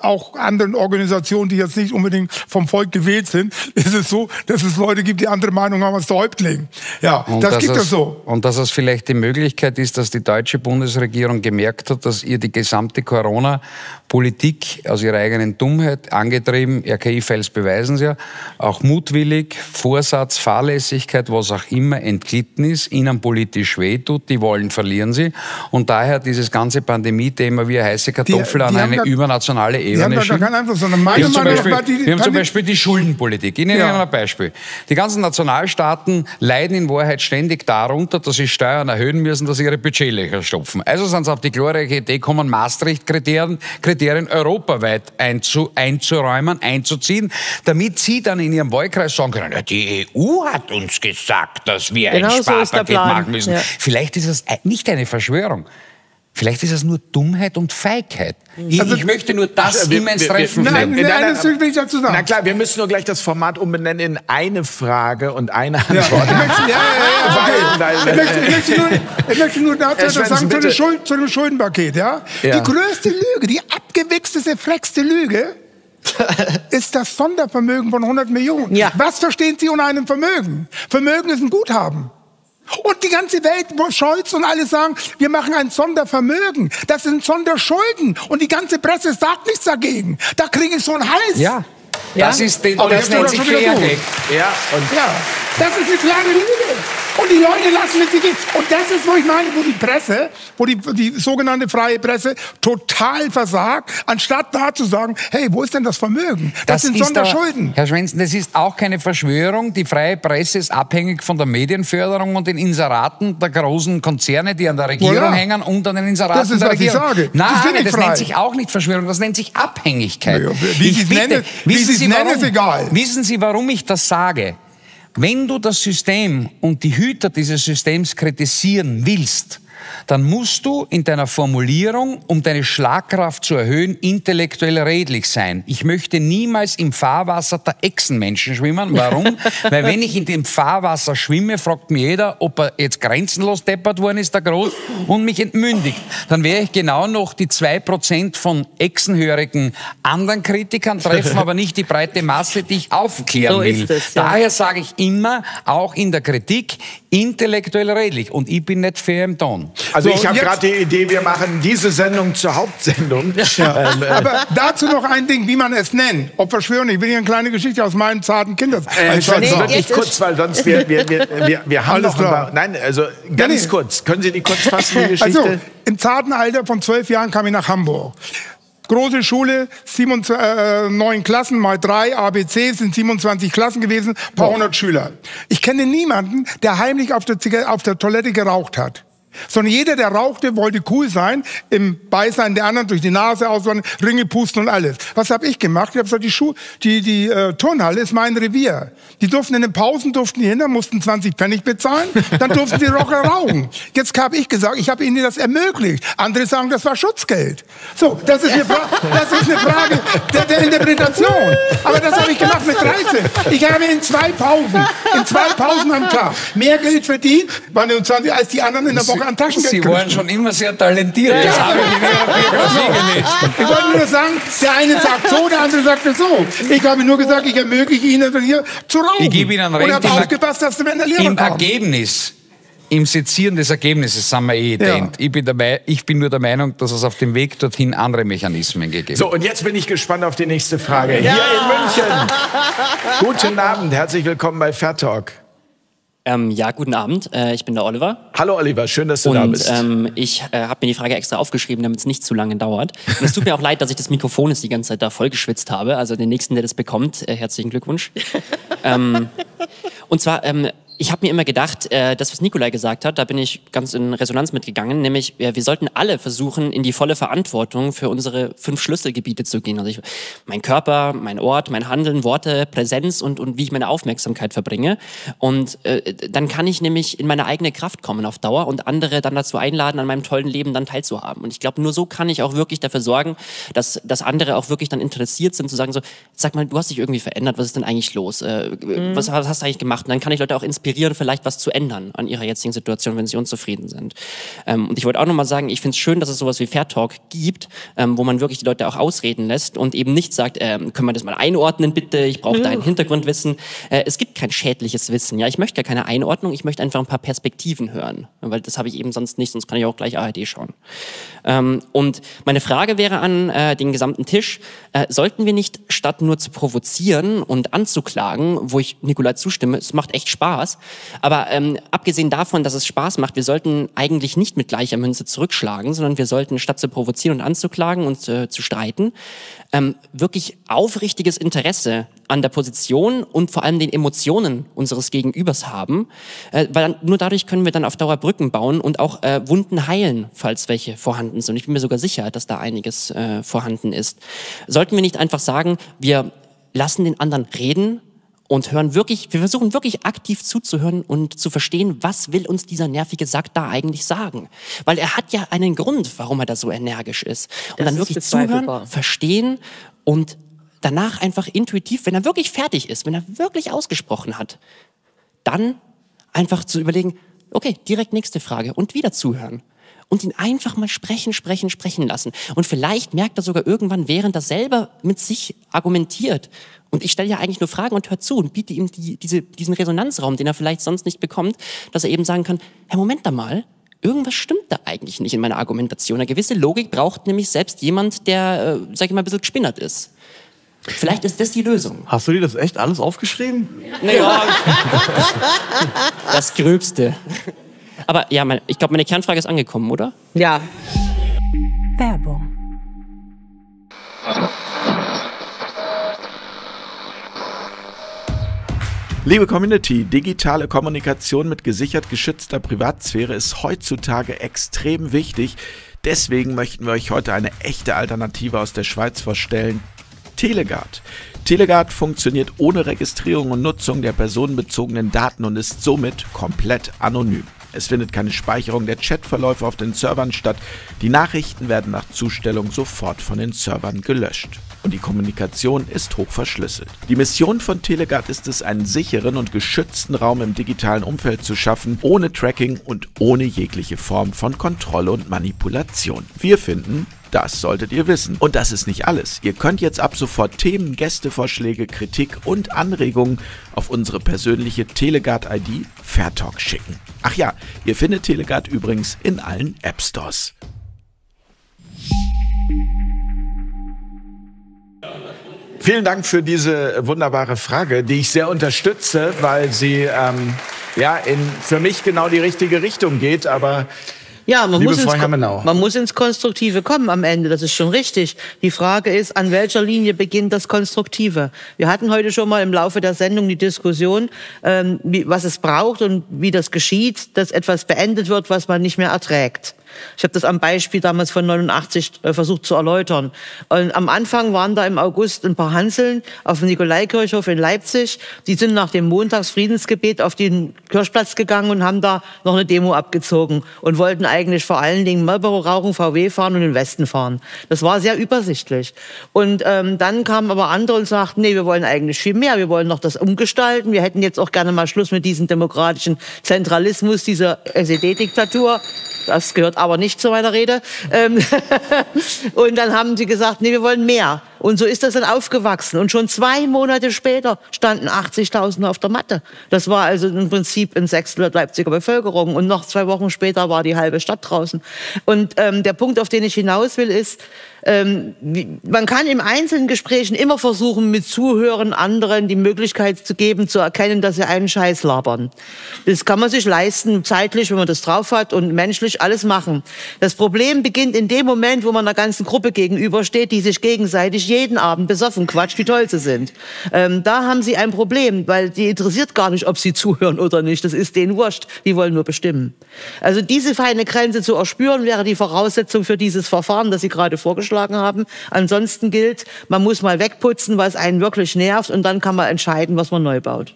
auch anderen Organisationen, die jetzt nicht unbedingt vom Volk gewählt sind, ist es so, dass es Leute gibt, die andere Meinung haben als der Häuptling. Ja, das gibt es so. Und dass es vielleicht die Möglichkeit ist, dass die deutsche Bundesregierung gemerkt hat, dass ihr die gesamte Corona-Politik aus ihrer eigenen Dummheit angetrieben, RKI-Files beweisen es ja, auch mutwillig, Vorsatz, Fahrlässigkeit, was auch immer entglitten ist, ihnen politisch wehtut, die wollen, verlieren sie. Und daher dieses ganze Pandemie-Thema wie eine heiße Kartoffel an eine übernationale Ebene. Wir haben zum Beispiel die Schuldenpolitik. Ich nehme Ihnen ein Beispiel. Die ganzen Nationalstaaten leiden in Wahrheit ständig darunter, dass sie Steuern erhöhen müssen, dass sie ihre Budgetlöcher stopfen. Also sind sie auf die glorreiche Idee gekommen, Maastricht-Kriterien europaweit einzuräumen, einzuziehen, damit sie dann in ihrem Wahlkreis sagen können, ja, die EU hat uns gesagt, dass wir ein Sparpaket machen müssen. Ja. Vielleicht ist das nicht eine Verschwörung. Vielleicht ist es nur Dummheit und Feigheit. Also, ich möchte nur das immens treffen. Na klar, wir müssen nur gleich das Format umbenennen in eine Frage und eine Antwort. Ich möchte nur dazu sagen, zu dem Schuldenpaket. Ja? Ja. Die größte Lüge, die abgewichsteste, flexte Lüge ist das Sondervermögen von 100 Millionen. Ja. Was verstehen Sie unter einem Vermögen? Vermögen ist ein Guthaben. Und die ganze Welt, Scholz und alle sagen, wir machen ein Sondervermögen. Das sind Sonderschulden. Und die ganze Presse sagt nichts dagegen. Da kriege ich so einen Hals. Ja, das ist die, das nennt sich Klärweg. Ja, und ja, das ist eine klare Lüge. Und die Leute lassen es nicht gehen. Und das ist, wo ich meine, wo die Presse, wo die sogenannte freie Presse total versagt, anstatt da zu sagen, hey, wo ist denn das Vermögen? Das sind Sonderschulden. Herr Schwensen, das ist auch keine Verschwörung. Die freie Presse ist abhängig von der Medienförderung und den Inseraten der großen Konzerne, die an der Regierung hängen und an den Inseraten das ist, der Regierung. Das ist, was ich sage. Nein, das nennt sich auch nicht Verschwörung, das nennt sich Abhängigkeit. Ja, wie ich bitte, wissen Sie, warum, ist egal. Wissen Sie, warum ich das sage? Wenn du das System und die Hüter dieses Systems kritisieren willst, dann musst du in deiner Formulierung, um deine Schlagkraft zu erhöhen, intellektuell redlich sein. Ich möchte niemals im Fahrwasser der Echsenmenschen schwimmen. Warum? Weil wenn ich in dem Fahrwasser schwimme, fragt mir jeder, ob er jetzt grenzenlos deppert worden ist, der Groß, und mich entmündigt. Dann wäre ich genau noch die 2% von echsenhörigen anderen Kritikern, treffen aber nicht die breite Masse, die ich aufklären will. So ist es, ja. Daher sage ich immer, auch in der Kritik, intellektuell redlich. Und ich bin nicht fair im Ton. Also so, ich habe gerade die Idee, wir machen diese Sendung zur Hauptsendung. Ja. Aber dazu noch ein Ding, wie man es nennt. Ob Verschwörung, ich will hier eine kleine Geschichte aus meinem zarten Kindes. Wirklich kurz, weil sonst wir haben alles noch klar. Nein, also ganz kurz. Können Sie die kurz fassen, die Geschichte? Also, im zarten Alter von 12 Jahren kam ich nach Hamburg. Große Schule, 9 Klassen mal 3, ABC, sind 27 Klassen gewesen, paar hundert Schüler. Ich kenne niemanden, der heimlich auf der Toilette geraucht hat. Sondern jeder, der rauchte, wollte cool sein, im Beisein der anderen durch die Nase auswandern, Ringe pusten und alles. Was habe ich gemacht? Ich habe gesagt, die Turnhalle ist mein Revier. Die durften in den Pausen, hin, mussten 20 Pfennig bezahlen, dann durften sie Rocker rauchen. Jetzt habe ich gesagt, ich habe ihnen das ermöglicht. Andere sagen, das war Schutzgeld. So, das ist eine Frage der Interpretation. Aber das habe ich gemacht mit 13. Ich habe in zwei Pausen am Tag mehr Geld verdient, als die anderen in der Woche. Sie waren schon immer sehr talentiert. Ja. Das habe ich in Ihrer Biografie gelesen. Ich wollte nur sagen, der eine sagt so, der andere sagt so. Ich habe nur gesagt, ich ermögliche Ihnen hier zu rauchen. Ich gebe Ihnen recht. Und habe aufgepasst, dass Sie mir in der Lehre im kommen. Ergebnis, im Sezieren des Ergebnisses sind wir ident. Ich bin nur der Meinung, dass es auf dem Weg dorthin andere Mechanismen gegeben hat. So, und jetzt bin ich gespannt auf die nächste Frage. Ja. Hier in München. Guten Abend, herzlich willkommen bei Fairtalk. Ja, guten Abend. Ich bin der Oliver. Hallo Oliver, schön, dass du da bist. Ich habe mir die Frage extra aufgeschrieben, damit es nicht zu lange dauert. Und es tut mir auch leid, dass ich das Mikrofon jetzt die ganze Zeit da vollgeschwitzt habe. Also den Nächsten, der das bekommt, herzlichen Glückwunsch. Und zwar, ich habe mir immer gedacht, das, was Nikolai gesagt hat, da bin ich ganz in Resonanz mitgegangen, nämlich wir sollten alle versuchen, in die volle Verantwortung für unsere 5 Schlüsselgebiete zu gehen. Also mein Körper, mein Ort, mein Handeln, Worte, Präsenz und wie ich meine Aufmerksamkeit verbringe. Und dann kann ich nämlich in meine eigene Kraft kommen auf Dauer und andere dann dazu einladen, an meinem tollen Leben dann teilzuhaben. Und ich glaube, nur so kann ich auch wirklich dafür sorgen, dass andere auch wirklich dann interessiert sind, zu sagen so, sag mal, du hast dich irgendwie verändert, was ist denn eigentlich los? Was hast du eigentlich gemacht? Und dann kann ich Leute auch inspirieren, vielleicht was zu ändern an ihrer jetzigen Situation, wenn sie unzufrieden sind. Und ich wollte auch nochmal sagen, ich finde es schön, dass es sowas wie Fairtalk gibt, wo man wirklich die Leute auch ausreden lässt und eben nicht sagt, können wir das mal einordnen bitte, ich brauche da ein Hintergrundwissen. Es gibt kein schädliches Wissen, ja, ich möchte gar keine Einordnung, ich möchte einfach ein paar Perspektiven hören, weil das habe ich eben sonst nicht, sonst kann ich auch gleich ARD schauen. Und meine Frage wäre an den gesamten Tisch, sollten wir nicht, statt nur zu provozieren und anzuklagen, wo ich Nikolai zustimme, es macht echt Spaß, aber abgesehen davon, dass es Spaß macht, wir sollten eigentlich nicht mit gleicher Münze zurückschlagen, sondern wir sollten, statt zu provozieren und anzuklagen und zu streiten, wirklich aufrichtiges Interesse an der Position und vor allem den Emotionen unseres Gegenübers haben, weil nur dadurch können wir dann auf Dauer Brücken bauen und auch Wunden heilen, falls welche vorhanden sind. Und ich bin mir sogar sicher, dass da einiges vorhanden ist. Sollten wir nicht einfach sagen, wir lassen den anderen reden, und hören wirklich, wir versuchen wirklich aktiv zuzuhören und zu verstehen, was will uns dieser nervige Sack da eigentlich sagen? Weil er hat ja einen Grund, warum er da so energisch ist. Und dann wirklich zuhören, verstehen und danach einfach intuitiv, wenn er wirklich fertig ist, wenn er wirklich ausgesprochen hat, dann einfach zu überlegen, okay, direkt nächste Frage und wieder zuhören. Und ihn einfach mal sprechen lassen. Und vielleicht merkt er sogar irgendwann, während er selber mit sich argumentiert. Und ich stelle ja eigentlich nur Fragen und höre zu und biete ihm diesen Resonanzraum, den er vielleicht sonst nicht bekommt, dass er eben sagen kann, hey, Moment da mal, irgendwas stimmt da eigentlich nicht in meiner Argumentation. Eine gewisse Logik braucht nämlich selbst jemand, der, sag ich mal, ein bisschen gespinnert ist. Vielleicht ist das die Lösung. Hast du dir das echt alles aufgeschrieben? Naja. Das Gröbste. Aber ja, ich glaube, meine Kernfrage ist angekommen, oder? Ja. Werbung. Liebe Community, digitale Kommunikation mit gesichert geschützter Privatsphäre ist heutzutage extrem wichtig. Deswegen möchten wir euch heute eine echte Alternative aus der Schweiz vorstellen. TeleGuard. TeleGuard funktioniert ohne Registrierung und Nutzung der personenbezogenen Daten und ist somit komplett anonym. Es findet keine Speicherung der Chatverläufe auf den Servern statt. Die Nachrichten werden nach Zustellung sofort von den Servern gelöscht. Und die Kommunikation ist hoch verschlüsselt. Die Mission von TeleGuard ist es, einen sicheren und geschützten Raum im digitalen Umfeld zu schaffen, ohne Tracking und ohne jegliche Form von Kontrolle und Manipulation. Wir finden, das solltet ihr wissen. Und das ist nicht alles. Ihr könnt jetzt ab sofort Themen, Gästevorschläge, Kritik und Anregungen auf unsere persönliche TeleGuard-ID Fairtalk schicken. Ach ja, ihr findet TeleGuard übrigens in allen App-Stores. Vielen Dank für diese wunderbare Frage, die ich sehr unterstütze, weil sie für mich genau die richtige Richtung geht, aber... Ja, man muss ins Konstruktive kommen am Ende, das ist schon richtig. Die Frage ist, an welcher Linie beginnt das Konstruktive? Wir hatten heute schon mal im Laufe der Sendung die Diskussion, was es braucht und wie das geschieht, dass etwas beendet wird, was man nicht mehr erträgt. Ich habe das am Beispiel damals von 89 versucht zu erläutern. Und am Anfang waren da im August ein paar Hanseln auf dem Nikolaikirchhof in Leipzig. Die sind nach dem Montagsfriedensgebet auf den Kirchplatz gegangen und haben da noch eine Demo abgezogen und wollten eigentlich vor allen Dingen Marlboro rauchen, VW fahren und in den Westen fahren. Das war sehr übersichtlich. Und dann kamen aber andere und sagten, nee, wir wollen eigentlich viel mehr. Wir wollen noch das umgestalten. Wir hätten jetzt auch gerne mal Schluss mit diesem demokratischen Zentralismus, dieser SED-Diktatur. Das gehört aber nicht zu meiner Rede. Und dann haben sie gesagt, nee, wir wollen mehr. Und so ist das dann aufgewachsen. Und schon 2 Monate später standen 80.000 auf der Matte. Das war also im Prinzip ein 600 Leipziger Bevölkerung. Und noch 2 Wochen später war die halbe Stadt draußen. Und der Punkt, auf den ich hinaus will, ist, man kann im einzelnen Gesprächen immer versuchen, mit Zuhören anderen die Möglichkeit zu geben, zu erkennen, dass sie einen Scheiß labern. Das kann man sich leisten, zeitlich, wenn man das drauf hat, und menschlich alles machen. Das Problem beginnt in dem Moment, wo man einer ganzen Gruppe gegenübersteht, die sich gegenseitig jeden Abend besoffen quatscht, wie toll sie sind. Da haben sie ein Problem, weil die interessiert gar nicht, ob sie zuhören oder nicht. Das ist denen wurscht. Die wollen nur bestimmen. Also diese feine Grenze zu erspüren, wäre die Voraussetzung für dieses Verfahren, das Sie gerade vorgeschlagen haben. Ansonsten gilt, man muss mal wegputzen, was einen wirklich nervt, und dann kann man entscheiden, was man neu baut.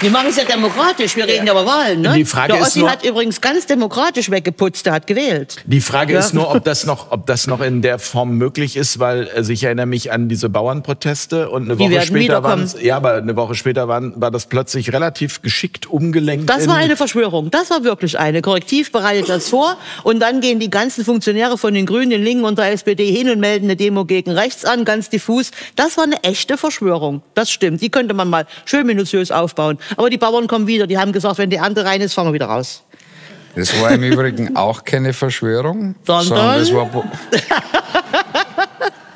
Wir machen es ja demokratisch, wir reden ja über Wahlen. Ne? Die Frage der Ossi ist nur, hat übrigens ganz demokratisch weggeputzt, der hat gewählt. Die Frage ist nur, ob das noch in der Form möglich ist, weil ich erinnere mich an diese Bauernproteste und eine Woche später war das plötzlich relativ geschickt umgelenkt. Das war eine Verschwörung, das war wirklich eine. Korrektiv bereitet das vor und dann gehen die ganzen Funktionäre von den Grünen, den Linken und der SPD hin und melden eine Demo gegen rechts an, ganz diffus. Das war eine echte Verschwörung, das stimmt. Die könnte man mal schön minutiös aufbauen. Aber die Bauern kommen wieder, die haben gesagt, wenn die Ernte rein ist, fahren wir wieder raus. Das war im Übrigen auch keine Verschwörung, sondern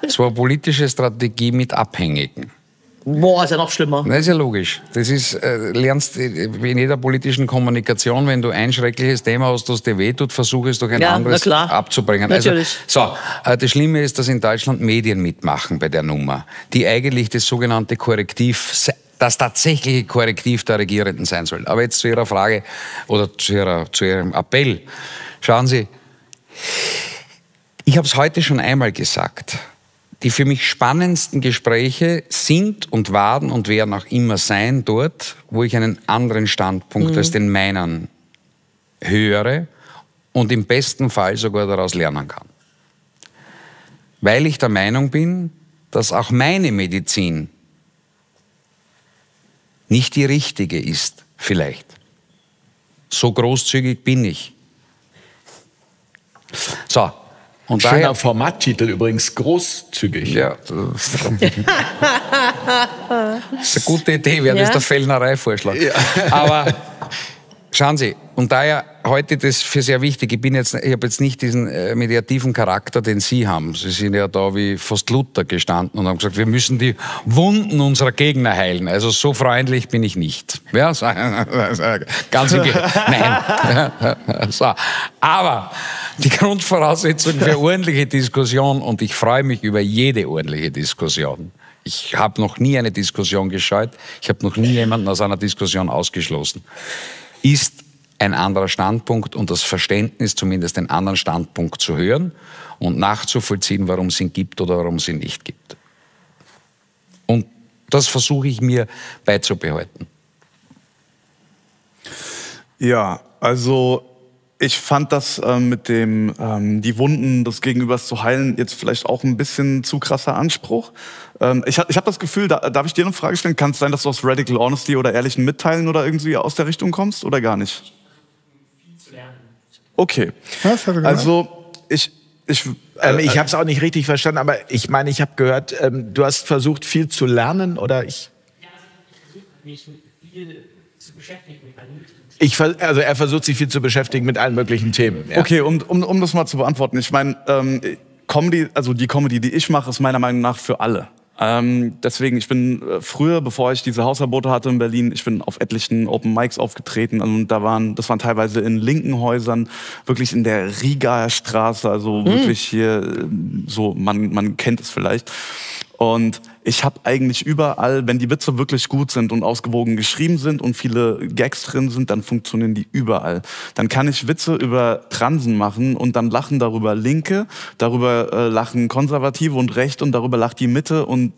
es war politische Strategie mit Abhängigen. Boah, ist ja noch schlimmer. Das ist ja logisch. Das ist, lernst in jeder politischen Kommunikation, wenn du ein schreckliches Thema hast, das dir wehtut, versuch es durch ein anderes abzubringen. Natürlich. Also, das Schlimme ist, dass in Deutschland Medien mitmachen bei der Nummer, die eigentlich das sogenannte Korrektiv sind. Das tatsächliche Korrektiv der Regierenden sein soll. Aber jetzt zu Ihrer Frage oder zu Ihrem Appell. Schauen Sie, ich habe es heute schon einmal gesagt. Die für mich spannendsten Gespräche sind und waren und werden auch immer sein dort, wo ich einen anderen Standpunkt als den meinen höre und im besten Fall sogar daraus lernen kann. Weil ich der Meinung bin, dass auch meine Medizin nicht die richtige ist, vielleicht. So großzügig bin ich. So. Und schöner Formattitel übrigens, großzügig. Ja, das ist eine gute Idee, wäre das der Fellnerei-Vorschlag. Ja. Aber schauen Sie, und daher heute das für sehr wichtig, ich habe jetzt nicht diesen mediativen Charakter, den Sie haben. Sie sind ja da wie fast Luther gestanden und haben gesagt, wir müssen die Wunden unserer Gegner heilen. Also so freundlich bin ich nicht. Ja, so, ganz im Gegenteil. Nein. So. Aber die Grundvoraussetzung für ordentliche Diskussion, und ich freue mich über jede ordentliche Diskussion. Ich habe noch nie eine Diskussion gescheut, ich habe noch nie jemanden aus einer Diskussion ausgeschlossen, ist ein anderer Standpunkt und das Verständnis, zumindest den anderen Standpunkt zu hören und nachzuvollziehen, warum es ihn gibt oder warum es ihn nicht gibt. Und das versuche ich mir beizubehalten. Ja, also ich fand das mit dem, die Wunden des Gegenübers zu heilen, jetzt vielleicht auch ein bisschen zu krasser Anspruch. Ich habe das Gefühl, darf ich dir eine Frage stellen? Kann es sein, dass du aus Radical Honesty oder ehrlichen Mitteilen oder irgendwie aus der Richtung kommst oder gar nicht? Okay. Also ich habe es auch nicht richtig verstanden, aber ich meine, ich habe gehört, du hast versucht, viel zu lernen oder ich... Ja, ich versuche mich viel zu beschäftigen mit meinen Mitteln. Also er versucht sich viel zu beschäftigen mit allen möglichen Themen. Ja. Okay, um das mal zu beantworten. Ich meine, Comedy, also die Comedy, die ich mache, ist meiner Meinung nach für alle. Deswegen, ich bin früher, bevor ich diese Hausverbote hatte in Berlin, ich bin auf etlichen Open Mics aufgetreten. Und das waren teilweise in linken Häusern, wirklich in der Rigaer Straße, also wirklich hier, so, man kennt es vielleicht. Und ich habe eigentlich überall, wenn die Witze wirklich gut sind und ausgewogen geschrieben sind und viele Gags drin sind, dann funktionieren die überall. Dann kann ich Witze über Transen machen und dann lachen darüber Linke, darüber lachen Konservative und Rechte und darüber lacht die Mitte. Und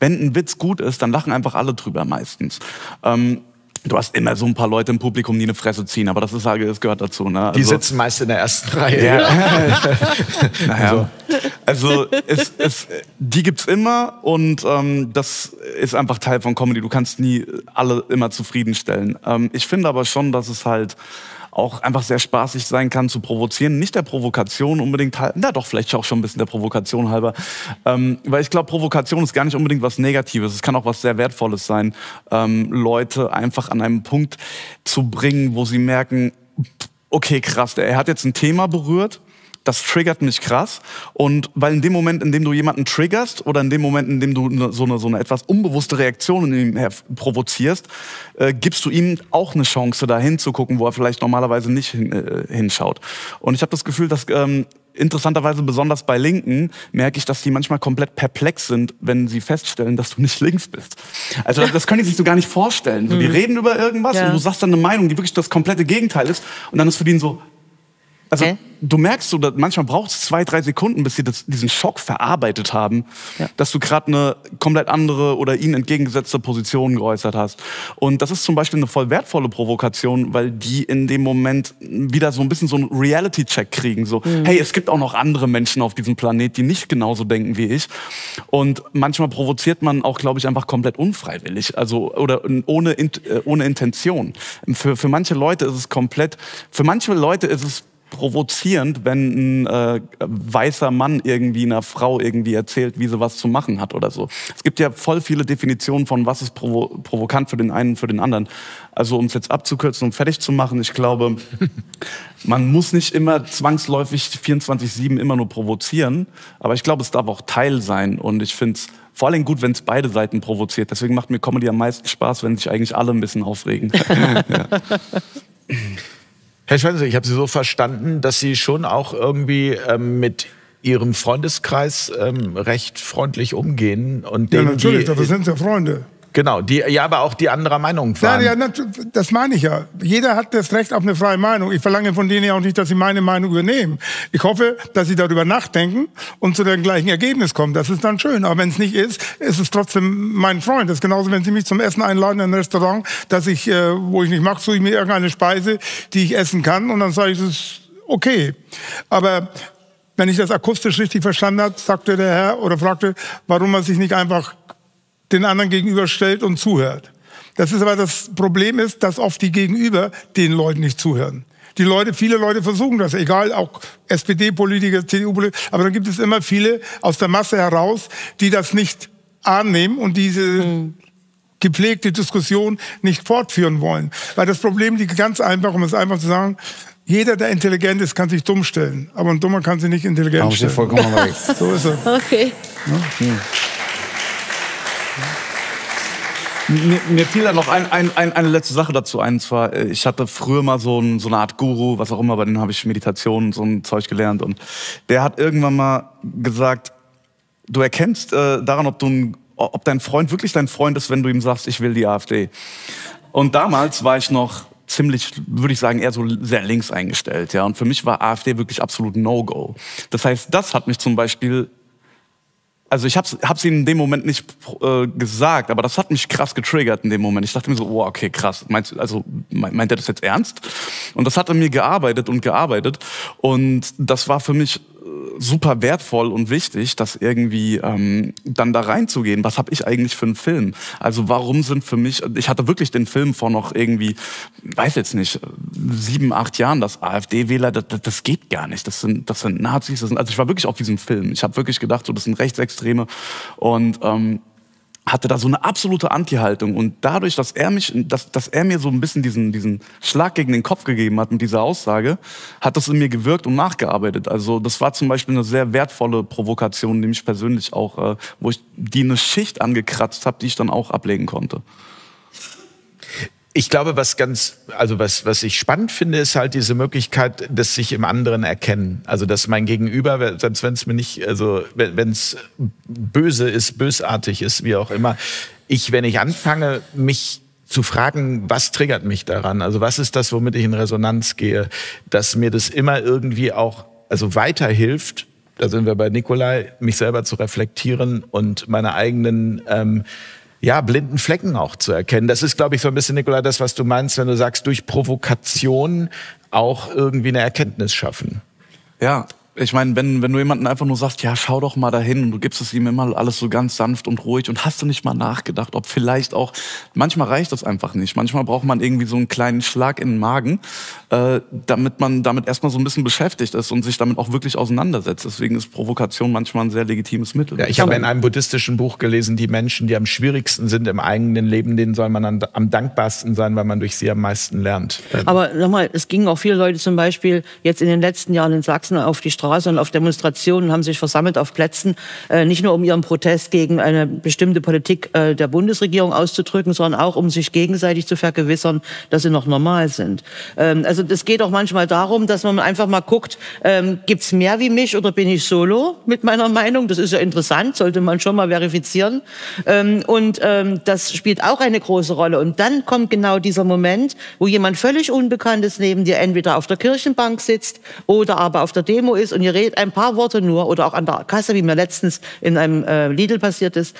wenn ein Witz gut ist, dann lachen einfach alle drüber meistens. Du hast immer so ein paar Leute im Publikum, die eine Fresse ziehen, aber das gehört dazu. Ne? Also, die sitzen meist in der ersten Reihe. Ja. Naja. Also die gibt's immer und das ist einfach Teil von Comedy. Du kannst nie alle immer zufriedenstellen. Ich finde aber schon, dass es halt auch einfach sehr spaßig sein kann, zu provozieren. Nicht der Provokation unbedingt halber, na doch, vielleicht auch schon ein bisschen der Provokation halber. Weil ich glaube, Provokation ist gar nicht unbedingt was Negatives. Es kann auch was sehr Wertvolles sein, Leute einfach an einem Punkt zu bringen, wo sie merken, okay, krass, er hat jetzt ein Thema berührt, das triggert mich krass. Und weil in dem Moment, in dem du jemanden triggerst oder in dem Moment, in dem du so eine etwas unbewusste Reaktion in ihm provozierst, gibst du ihm auch eine Chance, da hinzugucken, wo er vielleicht normalerweise nicht hinschaut. Und ich habe das Gefühl, dass interessanterweise besonders bei Linken merke ich, dass die manchmal komplett perplex sind, wenn sie feststellen, dass du nicht links bist. Also das können die sich so gar nicht vorstellen. So, die reden über irgendwas und du sagst dann eine Meinung, die wirklich das komplette Gegenteil ist. Und dann ist für die so... Also du merkst, so, dass manchmal braucht es 2, 3 Sekunden, bis sie diesen Schock verarbeitet haben, dass du gerade eine komplett andere oder ihnen entgegengesetzte Position geäußert hast. Und das ist zum Beispiel eine voll wertvolle Provokation, weil die in dem Moment wieder so ein bisschen so einen Reality-Check kriegen. So, hey, es gibt auch noch andere Menschen auf diesem Planet, die nicht genauso denken wie ich. Und manchmal provoziert man auch, glaube ich, einfach komplett unfreiwillig, also oder ohne Intention. Für manche Leute ist es komplett, für manche Leute ist es provozierend, wenn ein weißer Mann irgendwie einer Frau irgendwie erzählt, wie sie was zu machen hat oder so. Es gibt ja voll viele Definitionen von, was ist provokant für den einen und für den anderen. Also um es jetzt abzukürzen und fertig zu machen, ich glaube, man muss nicht immer zwangsläufig 24/7 immer nur provozieren, aber ich glaube, es darf auch Teil sein und ich finde es vor allem gut, wenn es beide Seiten provoziert. Deswegen macht mir Comedy am meisten Spaß, wenn sich eigentlich alle ein bisschen aufregen. Herr Schwensen, ich habe Sie so verstanden, dass Sie schon auch irgendwie mit Ihrem Freundeskreis recht freundlich umgehen. Und ja, natürlich, dafür sind es ja Freunde. Genau, die ja aber auch die anderer Meinung waren. Ja, das meine ich ja. Jeder hat das Recht auf eine freie Meinung. Ich verlange von denen ja auch nicht, dass sie meine Meinung übernehmen. Ich hoffe, dass sie darüber nachdenken und zu dem gleichen Ergebnis kommen. Das ist dann schön. Aber wenn es nicht ist, ist es trotzdem mein Freund. Das ist genauso, wenn sie mich zum Essen einladen in ein Restaurant, dass ich, wo ich nicht mag, suche ich mir irgendeine Speise, die ich essen kann. Und dann sage ich, das ist okay. Aber wenn ich das akustisch richtig verstanden habe, sagte der Herr oder fragte, warum man sich nicht einfach den anderen gegenüberstellt und zuhört. Das ist aber das Problem ist, dass oft die Gegenüber den Leuten nicht zuhören. Die Leute, viele Leute versuchen das, egal, auch SPD-Politiker, CDU-Politiker, aber dann gibt es immer viele aus der Masse heraus, die das nicht annehmen und diese gepflegte Diskussion nicht fortführen wollen. Weil das Problem liegt ganz einfach, um es einfach zu sagen, jeder, der intelligent ist, kann sich dumm stellen. Aber ein Dummer kann sich nicht intelligent stellen. Vollkommen recht. So ist er. Okay. Ja? Ja. Mir fiel da noch eine letzte Sache dazu ein. Und zwar, ich hatte früher mal so eine Art Guru, was auch immer, bei dem habe ich Meditationen, so ein Zeug gelernt. Und der hat irgendwann mal gesagt, du erkennst daran, ob dein Freund wirklich dein Freund ist, wenn du ihm sagst, ich will die AfD. Und damals war ich noch ziemlich, würde ich sagen, eher so sehr links eingestellt. Ja? Und für mich war AfD wirklich absolut No-Go. Das heißt, das hat mich zum Beispiel... Also ich hab's ihnen in dem Moment nicht gesagt, aber das hat mich krass getriggert in dem Moment. Ich dachte mir so, oh, okay, krass. Meint er das jetzt ernst? Und das hat an mir gearbeitet. Und das war für mich super wertvoll und wichtig, das irgendwie dann da reinzugehen. Was habe ich eigentlich für einen Film? Also warum sind für mich, ich hatte wirklich den Film vor noch irgendwie, weiß jetzt nicht, 7, 8 Jahren, das AfD-Wähler, das geht gar nicht. Das sind Nazis, also ich war wirklich auf diesem Film. Ich habe wirklich gedacht, so, das sind Rechtsextreme und hatte da so eine absolute Anti-Haltung. Und dadurch, dass er mir so ein bisschen diesen Schlag gegen den Kopf gegeben hat mit dieser Aussage, hat das in mir gewirkt und nachgearbeitet. Also das war zum Beispiel eine sehr wertvolle Provokation, die mich persönlich auch, wo ich die eine Schicht angekratzt habe, die ich dann auch ablegen konnte. Ich glaube, was ich spannend finde, ist halt diese Möglichkeit, dass sich im anderen erkennen. Also, dass mein Gegenüber, selbst wenn es mir nicht, also, wenn es böse ist, bösartig ist, wie auch immer, wenn ich anfange, mich zu fragen, was triggert mich daran? Also, was ist das, womit ich in Resonanz gehe? Dass mir das immer irgendwie auch, also, weiterhilft. Da sind wir bei Nikolai, mich selber zu reflektieren und meine eigenen, ja, blinden Flecken auch zu erkennen. Das ist, glaube ich, so ein bisschen, Nikolai, das, was du meinst, wenn du sagst, durch Provokation auch irgendwie eine Erkenntnis schaffen. Ja, ich meine, wenn du jemanden einfach nur sagst, ja, schau doch mal dahin und du gibst es ihm immer alles so ganz sanft und ruhig und hast du nicht mal nachgedacht, ob vielleicht auch, manchmal reicht das einfach nicht. Manchmal braucht man irgendwie so einen kleinen Schlag in den Magen, damit man damit erstmal so ein bisschen beschäftigt ist und sich damit auch wirklich auseinandersetzt. Deswegen ist Provokation manchmal ein sehr legitimes Mittel. Ja, ich habe in einem buddhistischen Buch gelesen, die Menschen, die am schwierigsten sind im eigenen Leben, denen soll man am dankbarsten sein, weil man durch sie am meisten lernt. Aber nochmal, es gingen auch viele Leute zum Beispiel jetzt in den letzten Jahren in Sachsen auf die Straße und auf Demonstrationen, haben sich versammelt auf Plätzen, nicht nur um ihren Protest gegen eine bestimmte Politik der Bundesregierung auszudrücken, sondern auch, um sich gegenseitig zu vergewissern, dass sie noch normal sind. Also das geht auch manchmal darum, dass man einfach mal guckt, gibt's mehr wie mich oder bin ich solo mit meiner Meinung? Das ist ja interessant, sollte man schon mal verifizieren. Das spielt auch eine große Rolle. Und dann kommt genau dieser Moment, wo jemand völlig Unbekanntes neben dir entweder auf der Kirchenbank sitzt oder aber auf der Demo ist und ihr redet ein paar Worte nur, oder auch an der Kasse, wie mir letztens in einem Lidl passiert ist,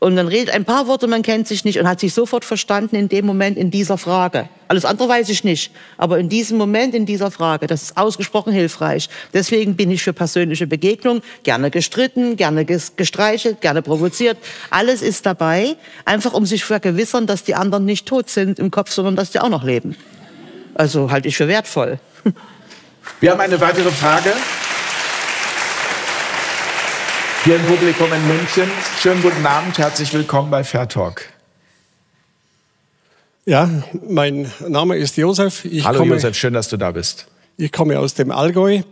und dann redet ein paar Worte, man kennt sich nicht und hat sich sofort verstanden in dem Moment, in dieser Frage. Alles andere weiß ich nicht, aber in diesem Moment, in dieser Frage, das ist ausgesprochen hilfreich. Deswegen bin ich für persönliche Begegnung, gerne gestritten, gerne gestreichelt, gerne provoziert. Alles ist dabei, einfach um sich zu vergewissern, dass die anderen nicht tot sind im Kopf, sondern dass die auch noch leben. Also halte ich für wertvoll. Wir haben eine weitere Frage. Hier im Publikum in München. Schönen guten Abend, herzlich willkommen bei Fairtalk. Ja, mein Name ist Josef. Hallo Josef, schön, dass du da bist. Ich komme aus dem Allgäu.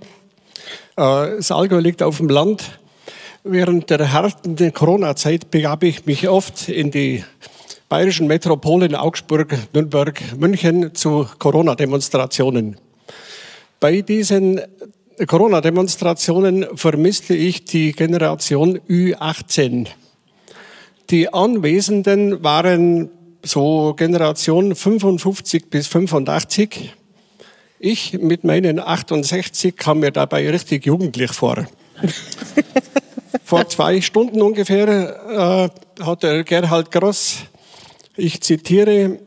Das Allgäu liegt auf dem Land. Während der harten Corona-Zeit begab ich mich oft in die bayerischen Metropolen Augsburg, Nürnberg, München zu Corona-Demonstrationen. Bei diesen Corona-Demonstrationen vermisste ich die Generation Ü18. Die Anwesenden waren so Generation 55 bis 85. Ich mit meinen 68 kam mir dabei richtig jugendlich vor. Vor 2 Stunden ungefähr hat der Gerald Gross, ich zitiere,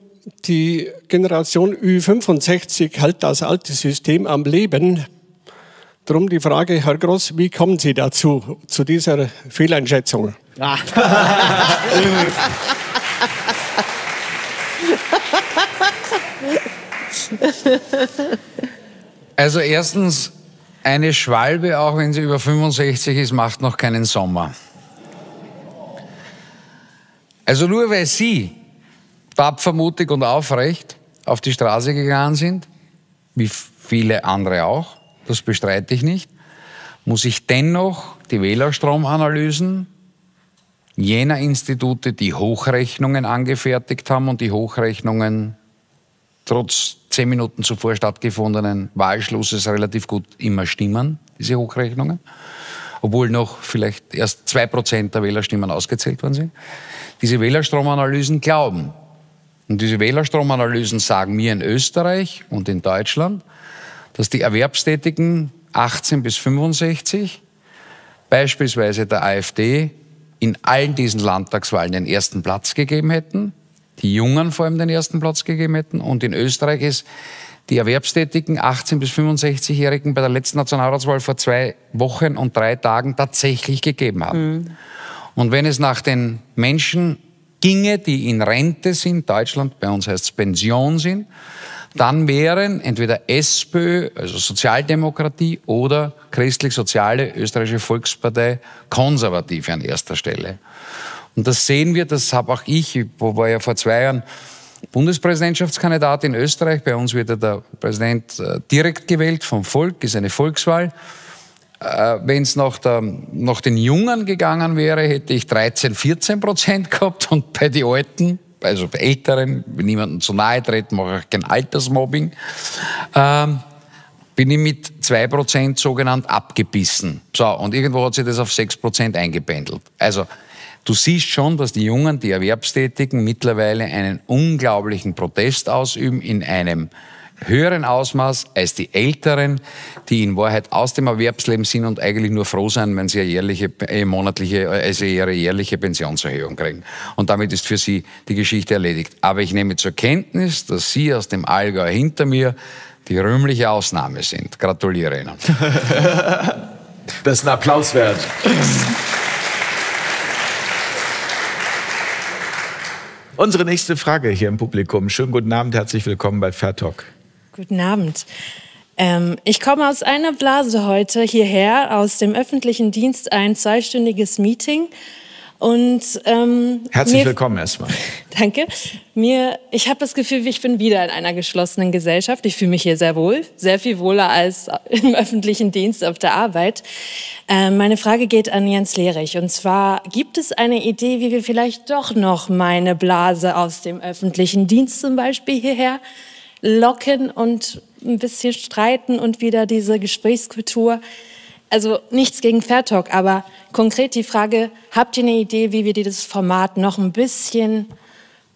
die Generation Ü65 hält das alte System am Leben. Drum die Frage, Herr Gross, wie kommen Sie dazu, zu dieser Fehleinschätzung? Ah. Also erstens, eine Schwalbe, auch wenn sie über 65 ist, macht noch keinen Sommer. Also nur weil Sie tapfer, mutig und aufrecht auf die Straße gegangen sind, wie viele andere auch, das bestreite ich nicht, muss ich dennoch die Wählerstromanalysen jener Institute, die Hochrechnungen angefertigt haben und die Hochrechnungen trotz 10 Minuten zuvor stattgefundenen Wahlschlusses relativ gut immer stimmen, diese Hochrechnungen, obwohl noch vielleicht erst 2% der Wählerstimmen ausgezählt worden sind. Diese Wählerstromanalysen glauben. Und diese Wählerstromanalysen sagen mir in Österreich und in Deutschland, dass die Erwerbstätigen 18 bis 65 beispielsweise der AfD in allen diesen Landtagswahlen den ersten Platz gegeben hätten, die Jungen vor allem den ersten Platz gegeben hätten, und in Österreich ist die Erwerbstätigen 18 bis 65-Jährigen bei der letzten Nationalratswahl vor 2 Wochen und 3 Tagen tatsächlich gegeben haben. Mhm. Und wenn es nach den Menschen ginge, die in Rente sind, Deutschland, bei uns heißt es Pension sind, dann wären entweder SPÖ, also Sozialdemokratie, oder Christlich-Soziale, Österreichische Volkspartei, Konservative an erster Stelle. Und das sehen wir, das habe auch ich, wo war ja vor 2 Jahren Bundespräsidentschaftskandidat in Österreich, bei uns wird ja der Präsident direkt gewählt vom Volk, ist eine Volkswahl. Wenn es nach den Jungen gegangen wäre, hätte ich 13–14% gehabt und bei den Alten, also bei Älteren, niemandem zu nahe treten, mache ich kein Altersmobbing, bin ich mit 2% sogenannt abgebissen. So, und irgendwo hat sich das auf 6% eingependelt. Also du siehst schon, dass die Jungen, die Erwerbstätigen, mittlerweile einen unglaublichen Protest ausüben in einem höheren Ausmaß als die Älteren, die in Wahrheit aus dem Erwerbsleben sind und eigentlich nur froh sein, wenn sie eine ihre jährliche Pensionserhöhung kriegen. Und damit ist für sie die Geschichte erledigt. Aber ich nehme zur Kenntnis, dass Sie aus dem Allgäu hinter mir die rühmliche Ausnahme sind. Gratuliere Ihnen. Das ist ein Applaus wert. Unsere nächste Frage hier im Publikum. Schönen guten Abend, herzlich willkommen bei Fairtalk. Guten Abend. Ich komme aus einer Blase heute hierher, aus dem öffentlichen Dienst, ein 2-stündiges Meeting. Und, herzlich willkommen erstmal. Danke. Ich habe das Gefühl, ich bin wieder in einer geschlossenen Gesellschaft. Ich fühle mich hier sehr wohl, sehr viel wohler als im öffentlichen Dienst auf der Arbeit. Meine Frage geht an Jens Lehrich. Und zwar, gibt es eine Idee, wie wir vielleicht doch noch meine Blase aus dem öffentlichen Dienst zum Beispiel hierher locken und ein bisschen streiten und wieder diese Gesprächskultur? Also nichts gegen Fairtalk, aber konkret die Frage, habt ihr eine Idee, wie wir dieses Format noch ein bisschen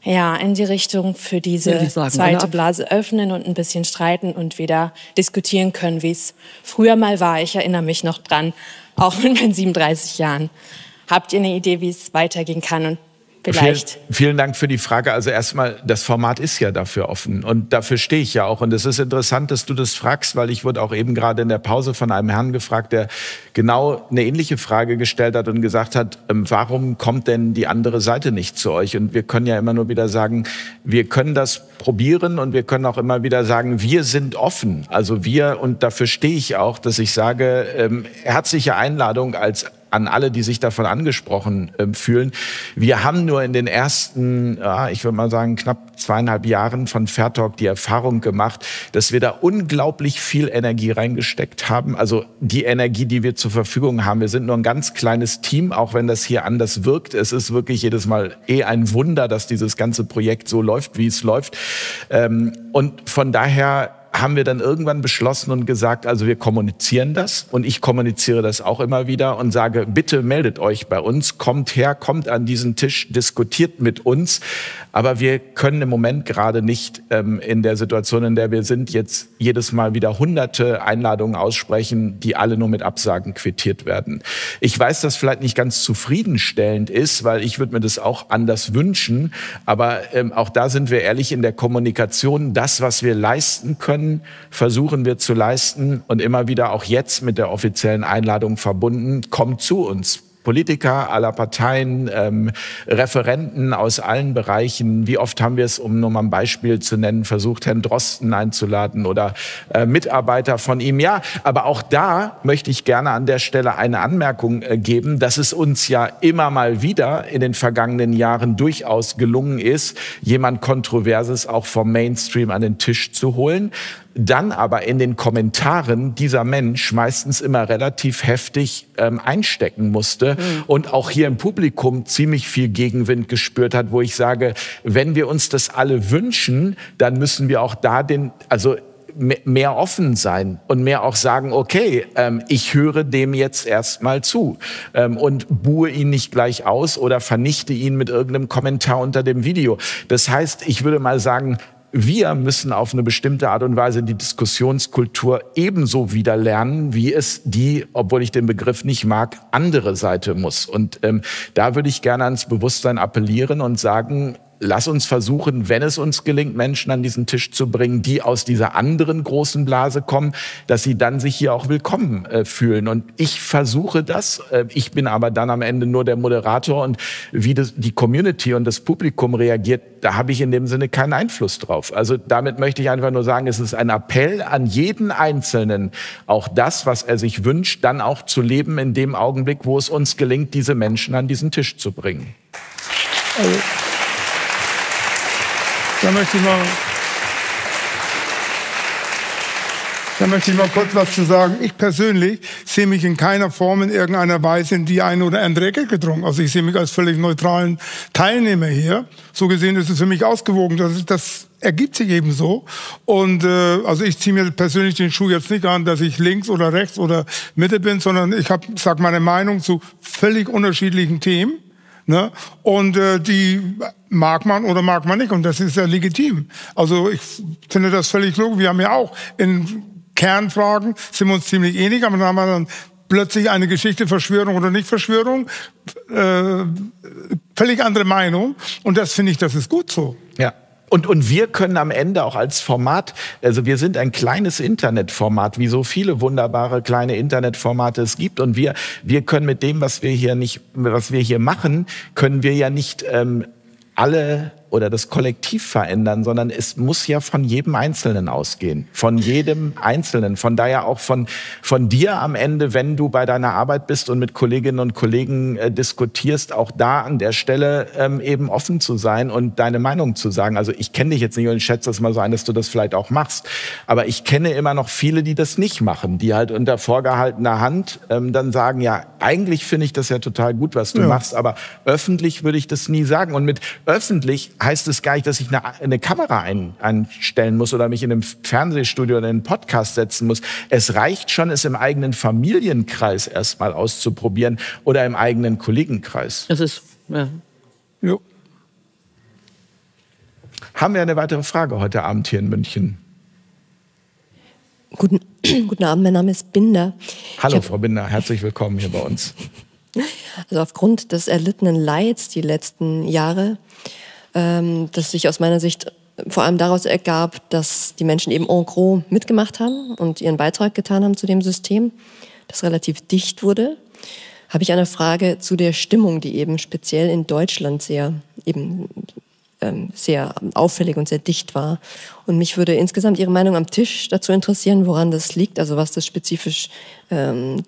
in die Richtung für diese zweite Blase öffnen und ein bisschen streiten und wieder diskutieren können, wie es früher mal war? Ich erinnere mich noch dran, auch in meinen 37 Jahren. Habt ihr eine Idee, wie es weitergehen kann? Und vielen Dank für die Frage. Also erstmal, das Format ist ja dafür offen und dafür stehe ich ja auch. Und es ist interessant, dass du das fragst, weil ich wurde auch eben gerade in der Pause von einem Herrn gefragt, der genau eine ähnliche Frage gestellt hat und gesagt hat, warum kommt denn die andere Seite nicht zu euch? Und wir können ja immer nur wieder sagen, wir können das probieren und wir können auch immer wieder sagen, wir sind offen. Also wir, und dafür stehe ich auch, dass ich sage, herzliche Einladung an alle, die sich davon angesprochen fühlen. Wir haben nur in den ersten, ich würde mal sagen, knapp 2,5 Jahren von Fairtalk die Erfahrung gemacht, dass wir da unglaublich viel Energie reingesteckt haben. Also die Energie, die wir zur Verfügung haben. Wir sind nur ein ganz kleines Team, auch wenn das hier anders wirkt. Es ist wirklich jedes Mal ein Wunder, dass dieses ganze Projekt so läuft, wie es läuft. Und von daher haben wir dann irgendwann beschlossen und gesagt, also wir kommunizieren das und ich kommuniziere das auch immer wieder und sage, bitte meldet euch bei uns, kommt her, kommt an diesen Tisch, diskutiert mit uns. Aber wir können im Moment gerade nicht in der Situation, in der wir sind, jetzt jedes Mal wieder hunderte Einladungen aussprechen, die alle nur mit Absagen quittiert werden. Ich weiß, dass vielleicht nicht ganz zufriedenstellend ist, weil ich würde mir das auch anders wünschen. Aber auch da sind wir ehrlich in der Kommunikation. Das, was wir leisten können, versuchen wir zu leisten und immer wieder auch jetzt mit der offiziellen Einladung verbunden, kommt zu uns. Politiker aller Parteien, Referenten aus allen Bereichen. Wie oft haben wir es, um nur mal ein Beispiel zu nennen, versucht, Herrn Drosten einzuladen oder Mitarbeiter von ihm. Ja, aber auch da möchte ich gerne an der Stelle eine Anmerkung geben, dass es uns ja immer mal wieder in den vergangenen Jahren durchaus gelungen ist, jemand Kontroverses auch vom Mainstream an den Tisch zu holen. Dann aber in den Kommentaren dieser Mensch meistens immer relativ heftig einstecken musste und auch hier im Publikum ziemlich viel Gegenwind gespürt hat, wo ich sage, wenn wir uns das alle wünschen, dann müssen wir auch da mehr offen sein und mehr auch sagen, okay, ich höre dem jetzt erstmal zu und buhe ihn nicht gleich aus oder vernichte ihn mit irgendeinem Kommentar unter dem Video. Das heißt, ich würde mal sagen, wir müssen auf eine bestimmte Art und Weise die Diskussionskultur ebenso wieder lernen, wie es die, obwohl ich den Begriff nicht mag, andere Seite muss. Und da würde ich gerne ans Bewusstsein appellieren und sagen, lass uns versuchen, wenn es uns gelingt, Menschen an diesen Tisch zu bringen, die aus dieser anderen großen Blase kommen, dass sie dann sich hier auch willkommen fühlen. Und ich versuche das. Ich bin aber dann am Ende nur der Moderator. Und wie die Community und das Publikum reagiert, da habe ich in dem Sinne keinen Einfluss drauf. Also damit möchte ich einfach nur sagen, es ist ein Appell an jeden Einzelnen, auch das, was er sich wünscht, dann auch zu leben in dem Augenblick, wo es uns gelingt, diese Menschen an diesen Tisch zu bringen. Also, da möchte ich mal kurz was zu sagen. Ich persönlich sehe mich in keiner Form in irgendeiner Weise in die eine oder andere Ecke gedrungen. Also ich sehe mich als völlig neutralen Teilnehmer hier. So gesehen ist es für mich ausgewogen. Das ergibt sich eben so. Und also ich ziehe mir persönlich den Schuh jetzt nicht an, dass ich links oder rechts oder Mitte bin, sondern ich sage meine Meinung zu völlig unterschiedlichen Themen. Ne? Und die mag man oder mag man nicht. Und das ist ja legitim. Also ich finde das völlig logisch. Wir haben ja auch in Kernfragen sind wir uns ziemlich ähnlich. Aber dann haben wir dann plötzlich eine Geschichte, Verschwörung oder Nicht-Verschwörung. Völlig andere Meinung. Und das finde ich, das ist gut so. Ja. Und wir können am Ende auch als Format, also wir sind ein kleines Internetformat, wie so viele wunderbare kleine Internetformate es gibt. Und wir können mit dem, was wir hier machen, können wir ja nicht alle oder das Kollektiv verändern, sondern es muss ja von jedem Einzelnen ausgehen. Von jedem Einzelnen. Von daher auch von dir am Ende, wenn du bei deiner Arbeit bist und mit Kolleginnen und Kollegen diskutierst, auch da an der Stelle eben offen zu sein und deine Meinung zu sagen. Also ich kenne dich jetzt nicht und ich schätze das mal so ein, dass du das vielleicht auch machst. Aber ich kenne immer noch viele, die das nicht machen, die halt unter vorgehaltener Hand dann sagen, ja, eigentlich finde ich das ja total gut, was du machst, aber öffentlich würde ich das nie sagen. Und mit öffentlich heißt es gar nicht, dass ich eine Kamera einstellen muss oder mich in einem Fernsehstudio oder in einen Podcast setzen muss. Es reicht schon, es im eigenen Familienkreis erstmal auszuprobieren oder im eigenen Kollegenkreis. Das ist, ja. Haben wir eine weitere Frage heute Abend hier in München? Guten Abend, mein Name ist Binder. Hallo, Frau Binder, herzlich willkommen hier bei uns. Also aufgrund des erlittenen Leids die letzten Jahre, das sich aus meiner Sicht vor allem daraus ergab, dass die Menschen eben en gros mitgemacht haben und ihren Beitrag getan haben zu dem System, das relativ dicht wurde, habe ich eine Frage zu der Stimmung, die eben speziell in Deutschland sehr auffällig und sehr dicht war. Und mich würde insgesamt Ihre Meinung am Tisch dazu interessieren, woran das liegt, also was das spezifisch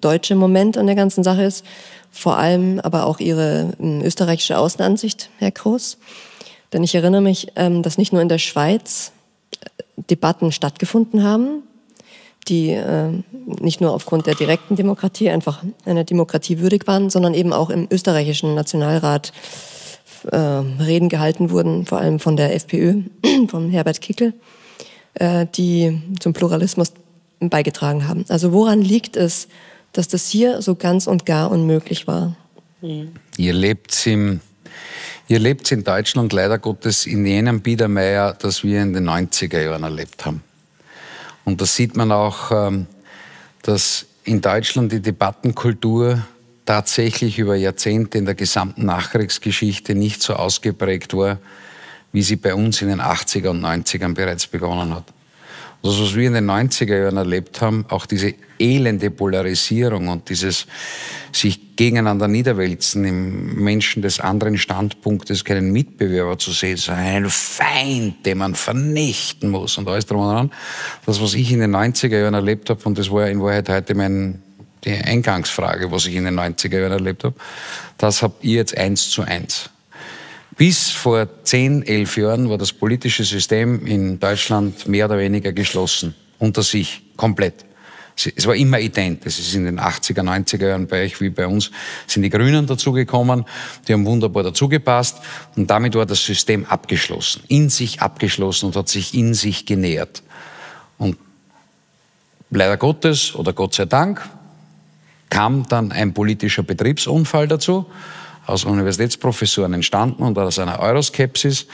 deutsche Moment an der ganzen Sache ist. Vor allem aber auch Ihre österreichische Außenansicht, Herr Gross. Denn ich erinnere mich, dass nicht nur in der Schweiz Debatten stattgefunden haben, die nicht nur aufgrund der direkten Demokratie einfach einer Demokratie würdig waren, sondern eben auch im österreichischen Nationalrat Reden gehalten wurden, vor allem von der FPÖ, von Herbert Kickl, die zum Pluralismus beigetragen haben. Also woran liegt es, dass das hier so ganz und gar unmöglich war? Mhm. Ihr lebt in Deutschland leider Gottes in jenem Biedermeier, das wir in den 90er Jahren erlebt haben. Und das sieht man auch, dass in Deutschland die Debattenkultur tatsächlich über Jahrzehnte in der gesamten Nachkriegsgeschichte nicht so ausgeprägt war, wie sie bei uns in den 80er und 90ern bereits begonnen hat. Und das, was wir in den 90er Jahren erlebt haben, auch diese elende Polarisierung und dieses sich gegeneinander niederwälzen, im Menschen des anderen Standpunktes keinen Mitbewerber zu sehen, sondern einen Feind, den man vernichten muss und alles drum und dran. Das, was ich in den 90er Jahren erlebt habe, und das war in Wahrheit heute die Eingangsfrage, was ich in den 90er Jahren erlebt habe, das habt ihr jetzt 1:1. Bis vor 10, 11 Jahren war das politische System in Deutschland mehr oder weniger geschlossen, unter sich, komplett. Es war immer ident. Es ist in den 80er, 90er Jahren bei euch wie bei uns, sind die Grünen dazugekommen, die haben wunderbar dazugepasst und damit war das System abgeschlossen, in sich abgeschlossen und hat sich in sich genähert. Und leider Gottes oder Gott sei Dank kam dann ein politischer Betriebsunfall dazu, aus Universitätsprofessoren entstanden und aus einer Euroskepsis,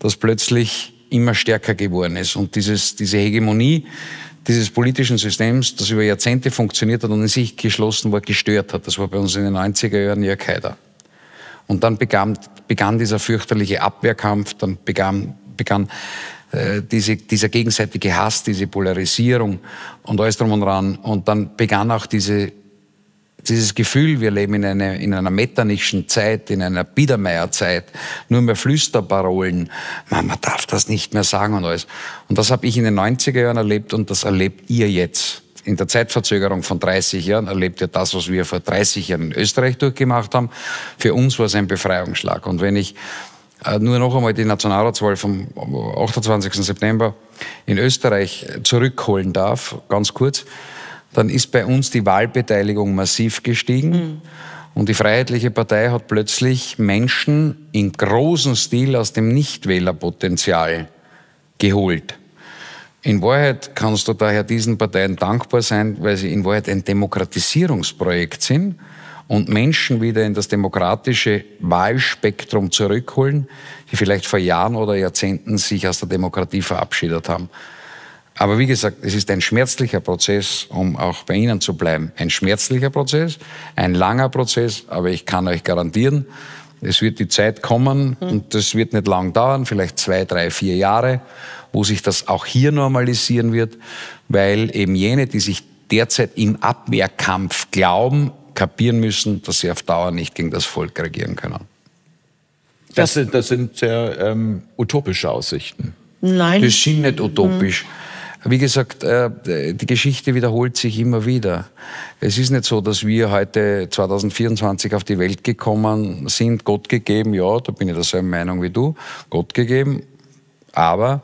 das plötzlich immer stärker geworden ist. Und diese Hegemonie dieses politischen Systems, das über Jahrzehnte funktioniert hat und in sich geschlossen war, gestört hat. Das war bei uns in den 90er Jahren ja keiner. Und dann begann dieser fürchterliche Abwehrkampf, dann begann dieser gegenseitige Hass, diese Polarisierung und alles drum und dran. Und dann begann auch dieses Gefühl, wir leben in einer metternischen Zeit, in einer Biedermeierzeit, nur mehr Flüsterparolen, man darf das nicht mehr sagen und alles. Und das habe ich in den 90er Jahren erlebt und das erlebt ihr jetzt. In der Zeitverzögerung von 30 Jahren erlebt ihr das, was wir vor 30 Jahren in Österreich durchgemacht haben. Für uns war es ein Befreiungsschlag. Und wenn ich nur noch einmal die Nationalratswahl vom 28. September in Österreich zurückholen darf, ganz kurz, dann ist bei uns die Wahlbeteiligung massiv gestiegen. Mhm. Und die Freiheitliche Partei hat plötzlich Menschen in großem Stil aus dem Nichtwählerpotenzial geholt. In Wahrheit kannst du daher diesen Parteien dankbar sein, weil sie in Wahrheit ein Demokratisierungsprojekt sind und Menschen wieder in das demokratische Wahlspektrum zurückholen, die vielleicht vor Jahren oder Jahrzehnten sich aus der Demokratie verabschiedet haben. Aber wie gesagt, es ist ein schmerzlicher Prozess, um auch bei Ihnen zu bleiben. Ein schmerzlicher Prozess, ein langer Prozess, aber ich kann euch garantieren, es wird die Zeit kommen und das wird nicht lang dauern, vielleicht 2, 3, 4 Jahre, wo sich das auch hier normalisieren wird, weil eben jene, die sich derzeit im Abwehrkampf glauben, kapieren müssen, dass sie auf Dauer nicht gegen das Volk regieren können. Das sind sehr utopische Aussichten. Nein. Das sind nicht utopisch. Wie gesagt, die Geschichte wiederholt sich immer wieder. Es ist nicht so, dass wir heute 2024 auf die Welt gekommen sind, Gott gegeben, ja, da bin ich derselben Meinung wie du, Gott gegeben, aber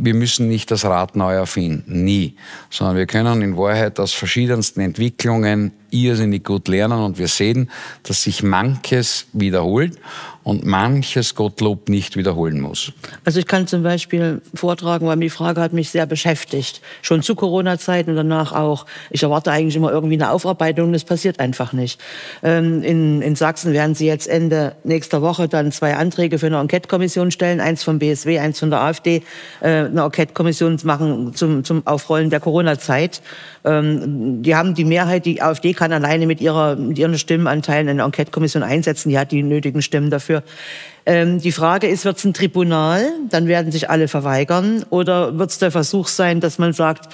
wir müssen nicht das Rad neu erfinden, nie, sondern wir können in Wahrheit aus verschiedensten Entwicklungen irrsinnig gut lernen und wir sehen, dass sich manches wiederholt und manches Gottlob nicht wiederholen muss. Also ich kann zum Beispiel vortragen, weil die Frage hat mich sehr beschäftigt, schon zu Corona-Zeiten und danach auch. Ich erwarte eigentlich immer irgendwie eine Aufarbeitung, das passiert einfach nicht. In Sachsen werden sie jetzt Ende nächster Woche dann 2 Anträge für eine Enquete-Kommission stellen, eins vom BSW, eins von der AfD, eine Enquete-Kommission machen zum Aufrollen der Corona-Zeit. Die haben die Mehrheit, die AfD kann alleine mit ihren Stimmenanteilen eine Enquete-Kommission einsetzen, die hat die nötigen Stimmen dafür. Die Frage ist, wird es ein Tribunal, dann werden sich alle verweigern, oder wird es der Versuch sein, dass man sagt,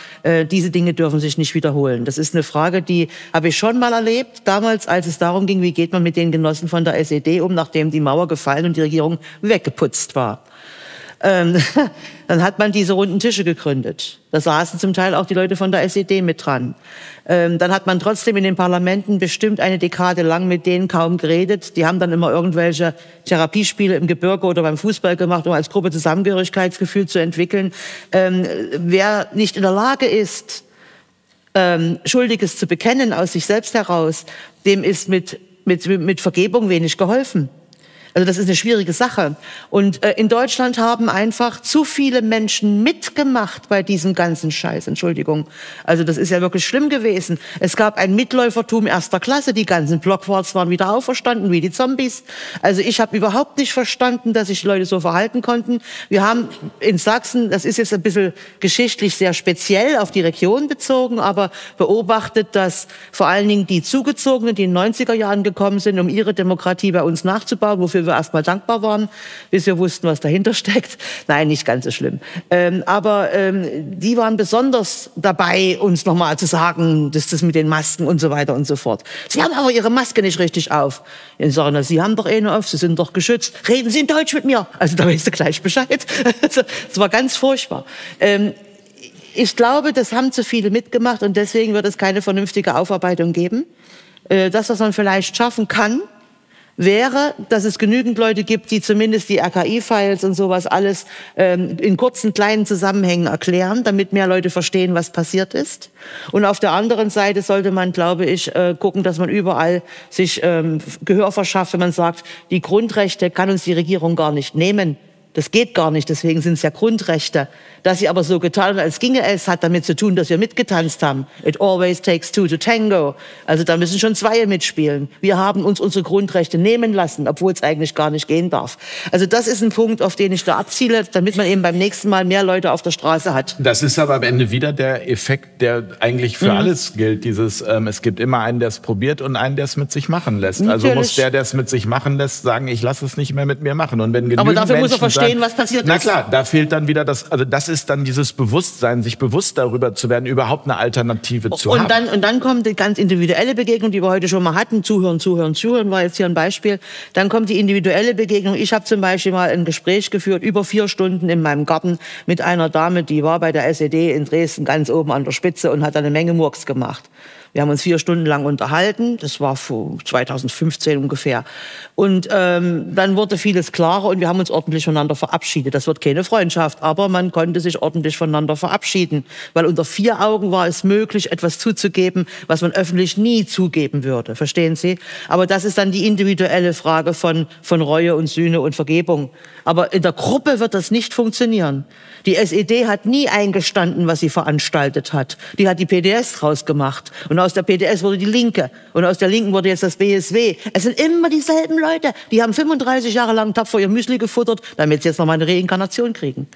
diese Dinge dürfen sich nicht wiederholen? Das ist eine Frage, die habe ich schon mal erlebt, damals, als es darum ging, wie geht man mit den Genossen von der SED um, nachdem die Mauer gefallen und die Regierung weggeputzt war. Dann hat man diese runden Tische gegründet. Da saßen zum Teil auch die Leute von der SED mit dran. Dann hat man trotzdem in den Parlamenten bestimmt eine Dekade lang mit denen kaum geredet. Die haben dann immer irgendwelche Therapiespiele im Gebirge oder beim Fußball gemacht, um als Gruppe Zusammengehörigkeitsgefühl zu entwickeln. Wer nicht in der Lage ist, Schuldiges zu bekennen aus sich selbst heraus, dem ist mit Vergebung wenig geholfen. Also das ist eine schwierige Sache. Und in Deutschland haben einfach zu viele Menschen mitgemacht bei diesem ganzen Scheiß. Entschuldigung. Also das ist ja wirklich schlimm gewesen. Es gab ein Mitläufertum erster Klasse. Die ganzen Blockwarts waren wieder auferstanden wie die Zombies. Also ich habe überhaupt nicht verstanden, dass sich Leute so verhalten konnten. Wir haben in Sachsen, das ist jetzt ein bisschen geschichtlich sehr speziell auf die Region bezogen, aber beobachtet, dass vor allen Dingen die Zugezogenen, die in den 90er Jahren gekommen sind, um ihre Demokratie bei uns nachzubauen, wofür wir erstmal dankbar waren, bis wir wussten, was dahinter steckt. Nein, nicht ganz so schlimm. Die waren besonders dabei, uns nochmal zu sagen, dass das mit den Masken und so weiter und so fort. Sie haben aber ihre Maske nicht richtig auf. Die sagen, na, Sie haben doch eh eine auf, Sie sind doch geschützt. Reden Sie in Deutsch mit mir. Also da weißt du gleich Bescheid. Das war ganz furchtbar. Ich glaube, das haben zu viele mitgemacht und deswegen wird es keine vernünftige Aufarbeitung geben. Das, was man vielleicht schaffen kann, wäre, dass es genügend Leute gibt, die zumindest die RKI-Files und sowas alles in kurzen, kleinen Zusammenhängen erklären, damit mehr Leute verstehen, was passiert ist. Und auf der anderen Seite sollte man, glaube ich, gucken, dass man überall sich Gehör verschafft, wenn man sagt, die Grundrechte kann uns die Regierung gar nicht nehmen. Das geht gar nicht, deswegen sind es ja Grundrechte. Dass sie aber so getan haben, als ginge es, hat damit zu tun, dass wir mitgetanzt haben. It always takes two to tango. Also da müssen schon zwei mitspielen. Wir haben uns unsere Grundrechte nehmen lassen, obwohl es eigentlich gar nicht gehen darf. Also das ist ein Punkt, auf den ich da abziele, damit man eben beim nächsten Mal mehr Leute auf der Straße hat. Das ist aber am Ende wieder der Effekt, der eigentlich für alles gilt. Dieses, es gibt immer einen, der es probiert und einen, der es mit sich machen lässt. Natürlich. Also muss der es mit sich machen lässt, sagen, ich lasse es nicht mehr mit mir machen. Und wenn genügend aber dafür Menschen muss er verstehen, was passiert ist. Na klar, da fehlt dann wieder das, also das ist dann dieses Bewusstsein, sich bewusst darüber zu werden, überhaupt eine Alternative zu haben. Und dann kommt die ganz individuelle Begegnung, die wir heute schon mal hatten, zuhören, war jetzt hier ein Beispiel. Dann kommt die individuelle Begegnung. Ich habe zum Beispiel mal ein Gespräch geführt, über 4 Stunden in meinem Garten mit einer Dame, die war bei der SED in Dresden ganz oben an der Spitze und hat da eine Menge Murks gemacht. Wir haben uns 4 Stunden lang unterhalten, das war 2015 ungefähr. Und dann wurde vieles klarer und wir haben uns ordentlich voneinander verabschiedet. Das wird keine Freundschaft, aber man konnte sich ordentlich voneinander verabschieden. Weil unter 4 Augen war es möglich, etwas zuzugeben, was man öffentlich nie zugeben würde. Verstehen Sie? Aber das ist dann die individuelle Frage von Reue und Sühne und Vergebung. Aber in der Gruppe wird das nicht funktionieren. Die SED hat nie eingestanden, was sie veranstaltet hat. Die hat die PDS draus gemacht. Und aus der PDS wurde die Linke. Und aus der Linken wurde jetzt das BSW. Es sind immer dieselben Leute. Die haben 35 Jahre lang tapfer ihr Müsli gefuttert, damit sie jetzt noch mal eine Reinkarnation kriegen.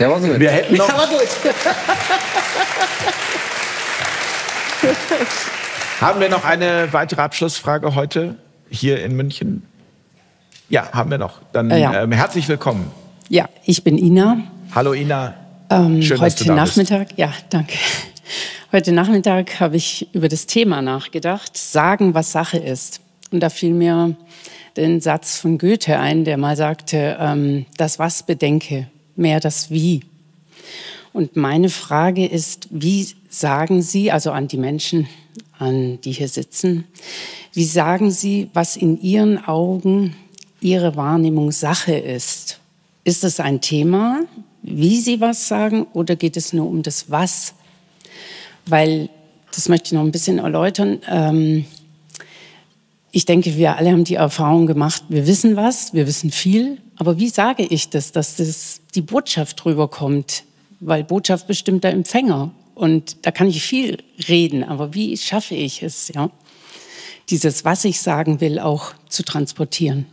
Ja, war gut. Wir hätten noch... Ja, war gut. Haben wir noch eine weitere Abschlussfrage heute hier in München? Ja, haben wir noch. Dann herzlich willkommen. Ja, ich bin Ina. Hallo Ina. Schön, dass du da bist. Heute Nachmittag, ja, danke. Heute Nachmittag habe ich über das Thema nachgedacht, sagen, was Sache ist. Und da fiel mir den Satz von Goethe ein, der mal sagte, das Was bedenke, mehr das Wie. Und meine Frage ist, wie sagen Sie, also an die Menschen, an die hier sitzen, wie sagen Sie, was in Ihren Augen Ihre Wahrnehmung Sache ist? Ist es ein Thema, wie Sie was sagen, oder geht es nur um das Was? Weil, das möchte ich noch ein bisschen erläutern, ich denke, wir alle haben die Erfahrung gemacht, wir wissen was, wir wissen viel, aber wie sage ich das, dass das die Botschaft rüberkommt? Weil Botschaft bestimmt der Empfänger und da kann ich viel reden, aber wie schaffe ich es, ja? Dieses, was ich sagen will, auch zu transportieren.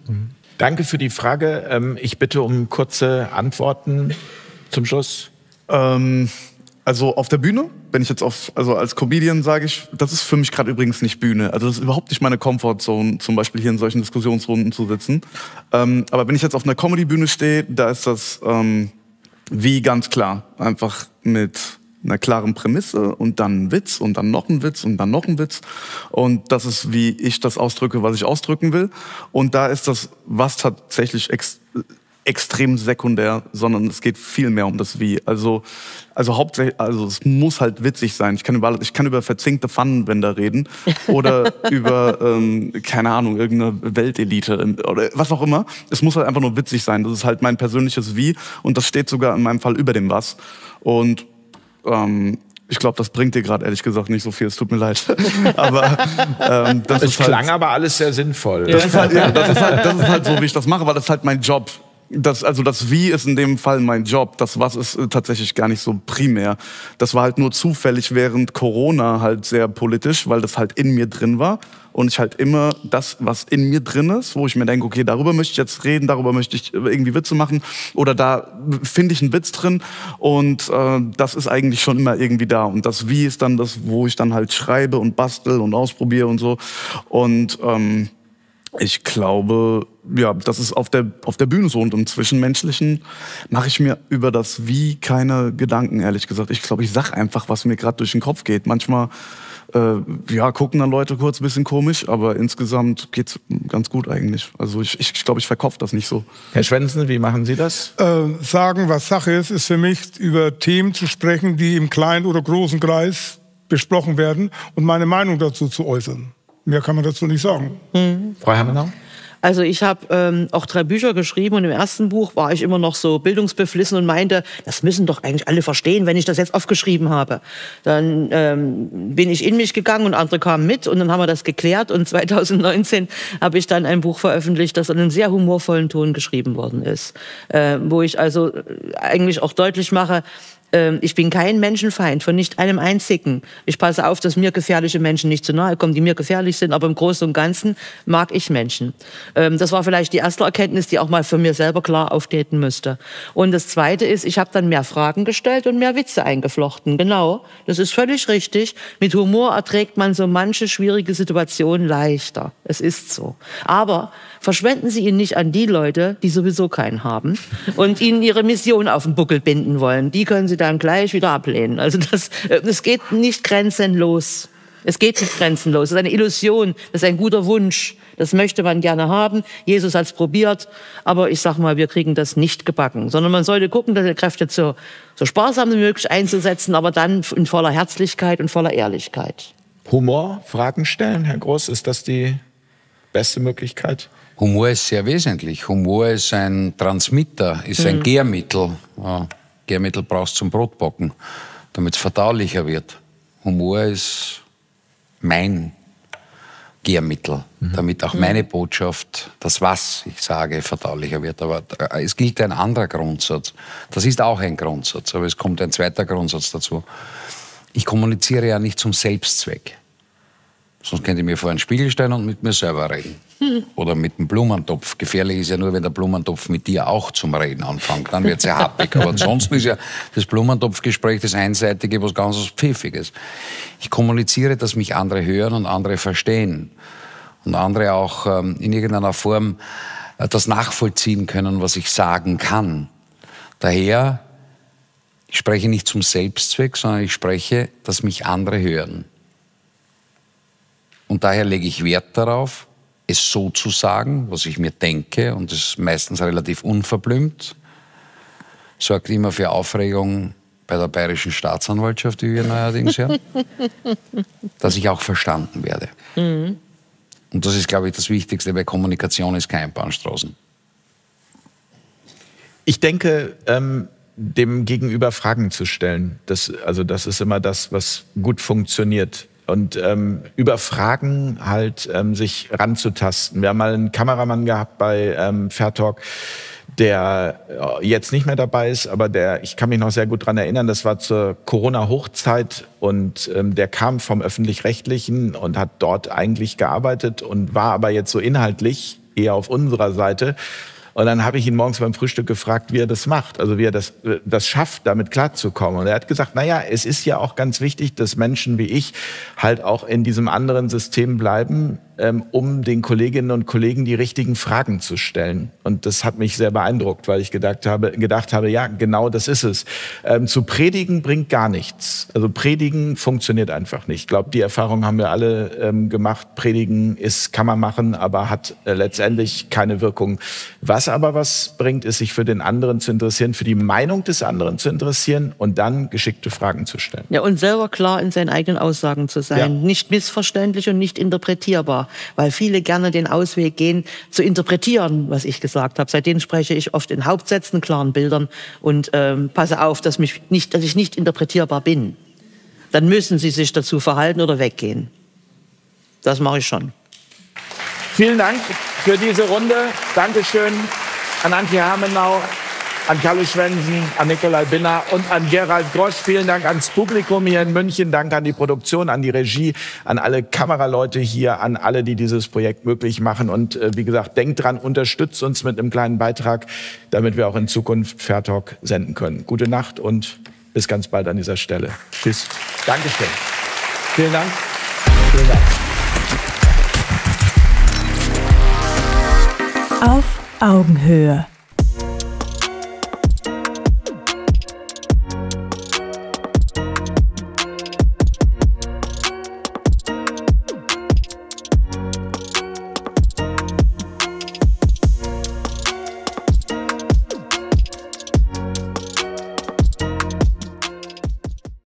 Danke für die Frage. Ich bitte um kurze Antworten zum Schluss. Also auf der Bühne, wenn ich jetzt also als Comedian sage ich, das ist für mich gerade übrigens nicht Bühne. Also das ist überhaupt nicht meine Comfortzone, zum Beispiel hier in solchen Diskussionsrunden zu sitzen. Aber wenn ich jetzt auf einer Comedy-Bühne stehe, da ist das wie ganz klar. Einfach mit einer klaren Prämisse und dann ein Witz und dann noch ein Witz und dann noch ein Witz. Und das ist, wie ich das ausdrücke, was ich ausdrücken will. Und da ist das, was tatsächlich extrem sekundär, sondern es geht viel mehr um das Wie. Also hauptsächlich, also es muss halt witzig sein. Ich kann über verzinkte Pfannenwender reden oder über, keine Ahnung, irgendeine Weltelite oder was auch immer. Es muss halt einfach nur witzig sein. Das ist halt mein persönliches Wie und das steht sogar in meinem Fall über dem Was. Und Ich glaube, das bringt dir gerade ehrlich gesagt nicht so viel, es tut mir leid. Aber das ist halt, klang aber alles sehr sinnvoll. Das ist halt, ja, das ist halt so, wie ich das mache, weil das ist halt mein Job. Das, also das Wie ist in dem Fall mein Job, das Was ist tatsächlich gar nicht so primär. Das war halt nur zufällig während Corona halt sehr politisch, weil das halt in mir drin war. Und ich halt immer das, was in mir drin ist, wo ich mir denke, okay, darüber möchte ich jetzt reden, darüber möchte ich irgendwie Witze machen oder da finde ich einen Witz drin und das ist eigentlich schon immer irgendwie da. Und das Wie ist dann das, wo ich dann halt schreibe und bastel und ausprobiere und so. Und ich glaube, ja, das ist auf der Bühne so und im Zwischenmenschlichen mache ich mir über das Wie keine Gedanken, ehrlich gesagt. Ich glaube, ich sag einfach, was mir gerade durch den Kopf geht. Manchmal ja, gucken dann Leute kurz ein bisschen komisch, aber insgesamt geht's ganz gut eigentlich. Also ich glaube, ich verkopfe das nicht so. Herr Schwensen, wie machen Sie das? Sagen, was Sache ist, ist für mich, über Themen zu sprechen, die im kleinen oder großen Kreis besprochen werden und meine Meinung dazu zu äußern. Mehr kann man dazu nicht sagen. Mhm. Frau Hermenau? Also ich habe auch 3 Bücher geschrieben und im ersten Buch war ich immer noch so bildungsbeflissen und meinte, das müssen doch eigentlich alle verstehen, wenn ich das jetzt aufgeschrieben habe. Dann bin ich in mich gegangen und andere kamen mit und dann haben wir das geklärt. Und 2019 habe ich dann ein Buch veröffentlicht, das in einem sehr humorvollen Ton geschrieben worden ist. Wo ich also eigentlich auch deutlich mache, ich bin kein Menschenfeind, von nicht einem einzigen. Ich passe auf, dass mir gefährliche Menschen nicht zu nahe kommen, die mir gefährlich sind. Aber im Großen und Ganzen mag ich Menschen. Das war vielleicht die erste Erkenntnis, die auch mal für mir selber klar auftreten müsste. Und das Zweite ist, ich habe dann mehr Fragen gestellt und mehr Witze eingeflochten. Genau, das ist völlig richtig. Mit Humor erträgt man so manche schwierige Situation leichter. Es ist so. Aber verschwenden Sie ihn nicht an die Leute, die sowieso keinen haben und Ihnen Ihre Mission auf den Buckel binden wollen. Die können Sie dann gleich wieder ablehnen. Also das geht nicht grenzenlos. Es geht nicht grenzenlos. Das ist eine Illusion, das ist ein guter Wunsch. Das möchte man gerne haben. Jesus hat es probiert, aber ich sag mal, wir kriegen das nicht gebacken. Sondern man sollte gucken, dass die Kräfte so sparsam wie möglich einzusetzen, aber dann in voller Herzlichkeit und voller Ehrlichkeit. Humor, Fragen stellen, Herr Gross, ist das die beste Möglichkeit? Humor ist sehr wesentlich. Humor ist ein Transmitter, ist ein Gärmittel. Ja. Gärmittel brauchst zum Brotbacken, damit es verdaulicher wird. Humor ist mein Gärmittel, damit auch meine Botschaft, das was ich sage, verdaulicher wird. Aber es gilt ein anderer Grundsatz. Das ist auch ein Grundsatz, aber es kommt ein zweiter Grundsatz dazu. Ich kommuniziere ja nicht zum Selbstzweck. Sonst könnte ich mir vor einen Spiegel stellen und mit mir selber reden. Oder mit dem Blumentopf. Gefährlich ist ja nur, wenn der Blumentopf mit dir auch zum Reden anfängt. Dann wird es ja happig. Aber ansonsten ist ja das Blumentopfgespräch das Einseitige, was ganz Pfiffiges. Ich kommuniziere, dass mich andere hören und andere verstehen. Und andere auch in irgendeiner Form das nachvollziehen können, was ich sagen kann. Daher, ich spreche nicht zum Selbstzweck, sondern ich spreche, dass mich andere hören. Und daher lege ich Wert darauf, es so zu sagen, was ich mir denke, und das ist meistens relativ unverblümt, sorgt immer für Aufregung bei der bayerischen Staatsanwaltschaft, die wir neuerdings hören, dass ich auch verstanden werde. Mhm. Und das ist, glaube ich, das Wichtigste, weil Kommunikation ist kein Bahnstraßen. Ich denke, dem Gegenüber Fragen zu stellen, das ist immer das, was gut funktioniert. Und über Fragen halt sich ranzutasten. Wir haben mal einen Kameramann gehabt bei Fairtalk, der jetzt nicht mehr dabei ist, aber ich kann mich noch sehr gut dran erinnern, das war zur Corona-Hochzeit und der kam vom Öffentlich-Rechtlichen und hat dort eigentlich gearbeitet und war aber jetzt so inhaltlich eher auf unserer Seite. Und dann habe ich ihn morgens beim Frühstück gefragt, wie er das macht, also wie er das schafft, damit klarzukommen. Und er hat gesagt, naja, es ist ja auch ganz wichtig, dass Menschen wie ich halt auch in diesem anderen System bleiben, um den Kolleginnen und Kollegen die richtigen Fragen zu stellen. Und das hat mich sehr beeindruckt, weil ich gedacht habe, ja, genau das ist es. Zu predigen bringt gar nichts. Also predigen funktioniert einfach nicht. Ich glaube, die Erfahrung haben wir alle gemacht. Predigen kann man machen, aber hat letztendlich keine Wirkung. Was bringt, ist, sich für den anderen zu interessieren, für die Meinung des anderen zu interessieren und dann geschickte Fragen zu stellen. Ja, und selber klar in seinen eigenen Aussagen zu sein. Ja. Nicht missverständlich und nicht interpretierbar. Weil viele gerne den Ausweg gehen, zu interpretieren, was ich gesagt habe. Seitdem spreche ich oft in Hauptsätzen, klaren Bildern und passe auf, dass ich nicht interpretierbar bin. dann müssen Sie sich dazu verhalten oder weggehen. Das mache ich schon. Vielen Dank für diese Runde. Dankeschön an Antje Hermenau, an Kalle Schwensen, an Nikolai Binner und an Gerald Gross. Vielen Dank ans Publikum hier in München. Dank an die Produktion, an die Regie, an alle Kameraleute hier, an alle, die dieses Projekt möglich machen. Und wie gesagt, denkt dran, unterstützt uns mit einem kleinen Beitrag, damit wir auch in Zukunft Fairtalk senden können. Gute Nacht und bis ganz bald an dieser Stelle. Tschüss. Dankeschön. Vielen Dank. Vielen Dank. Auf Augenhöhe.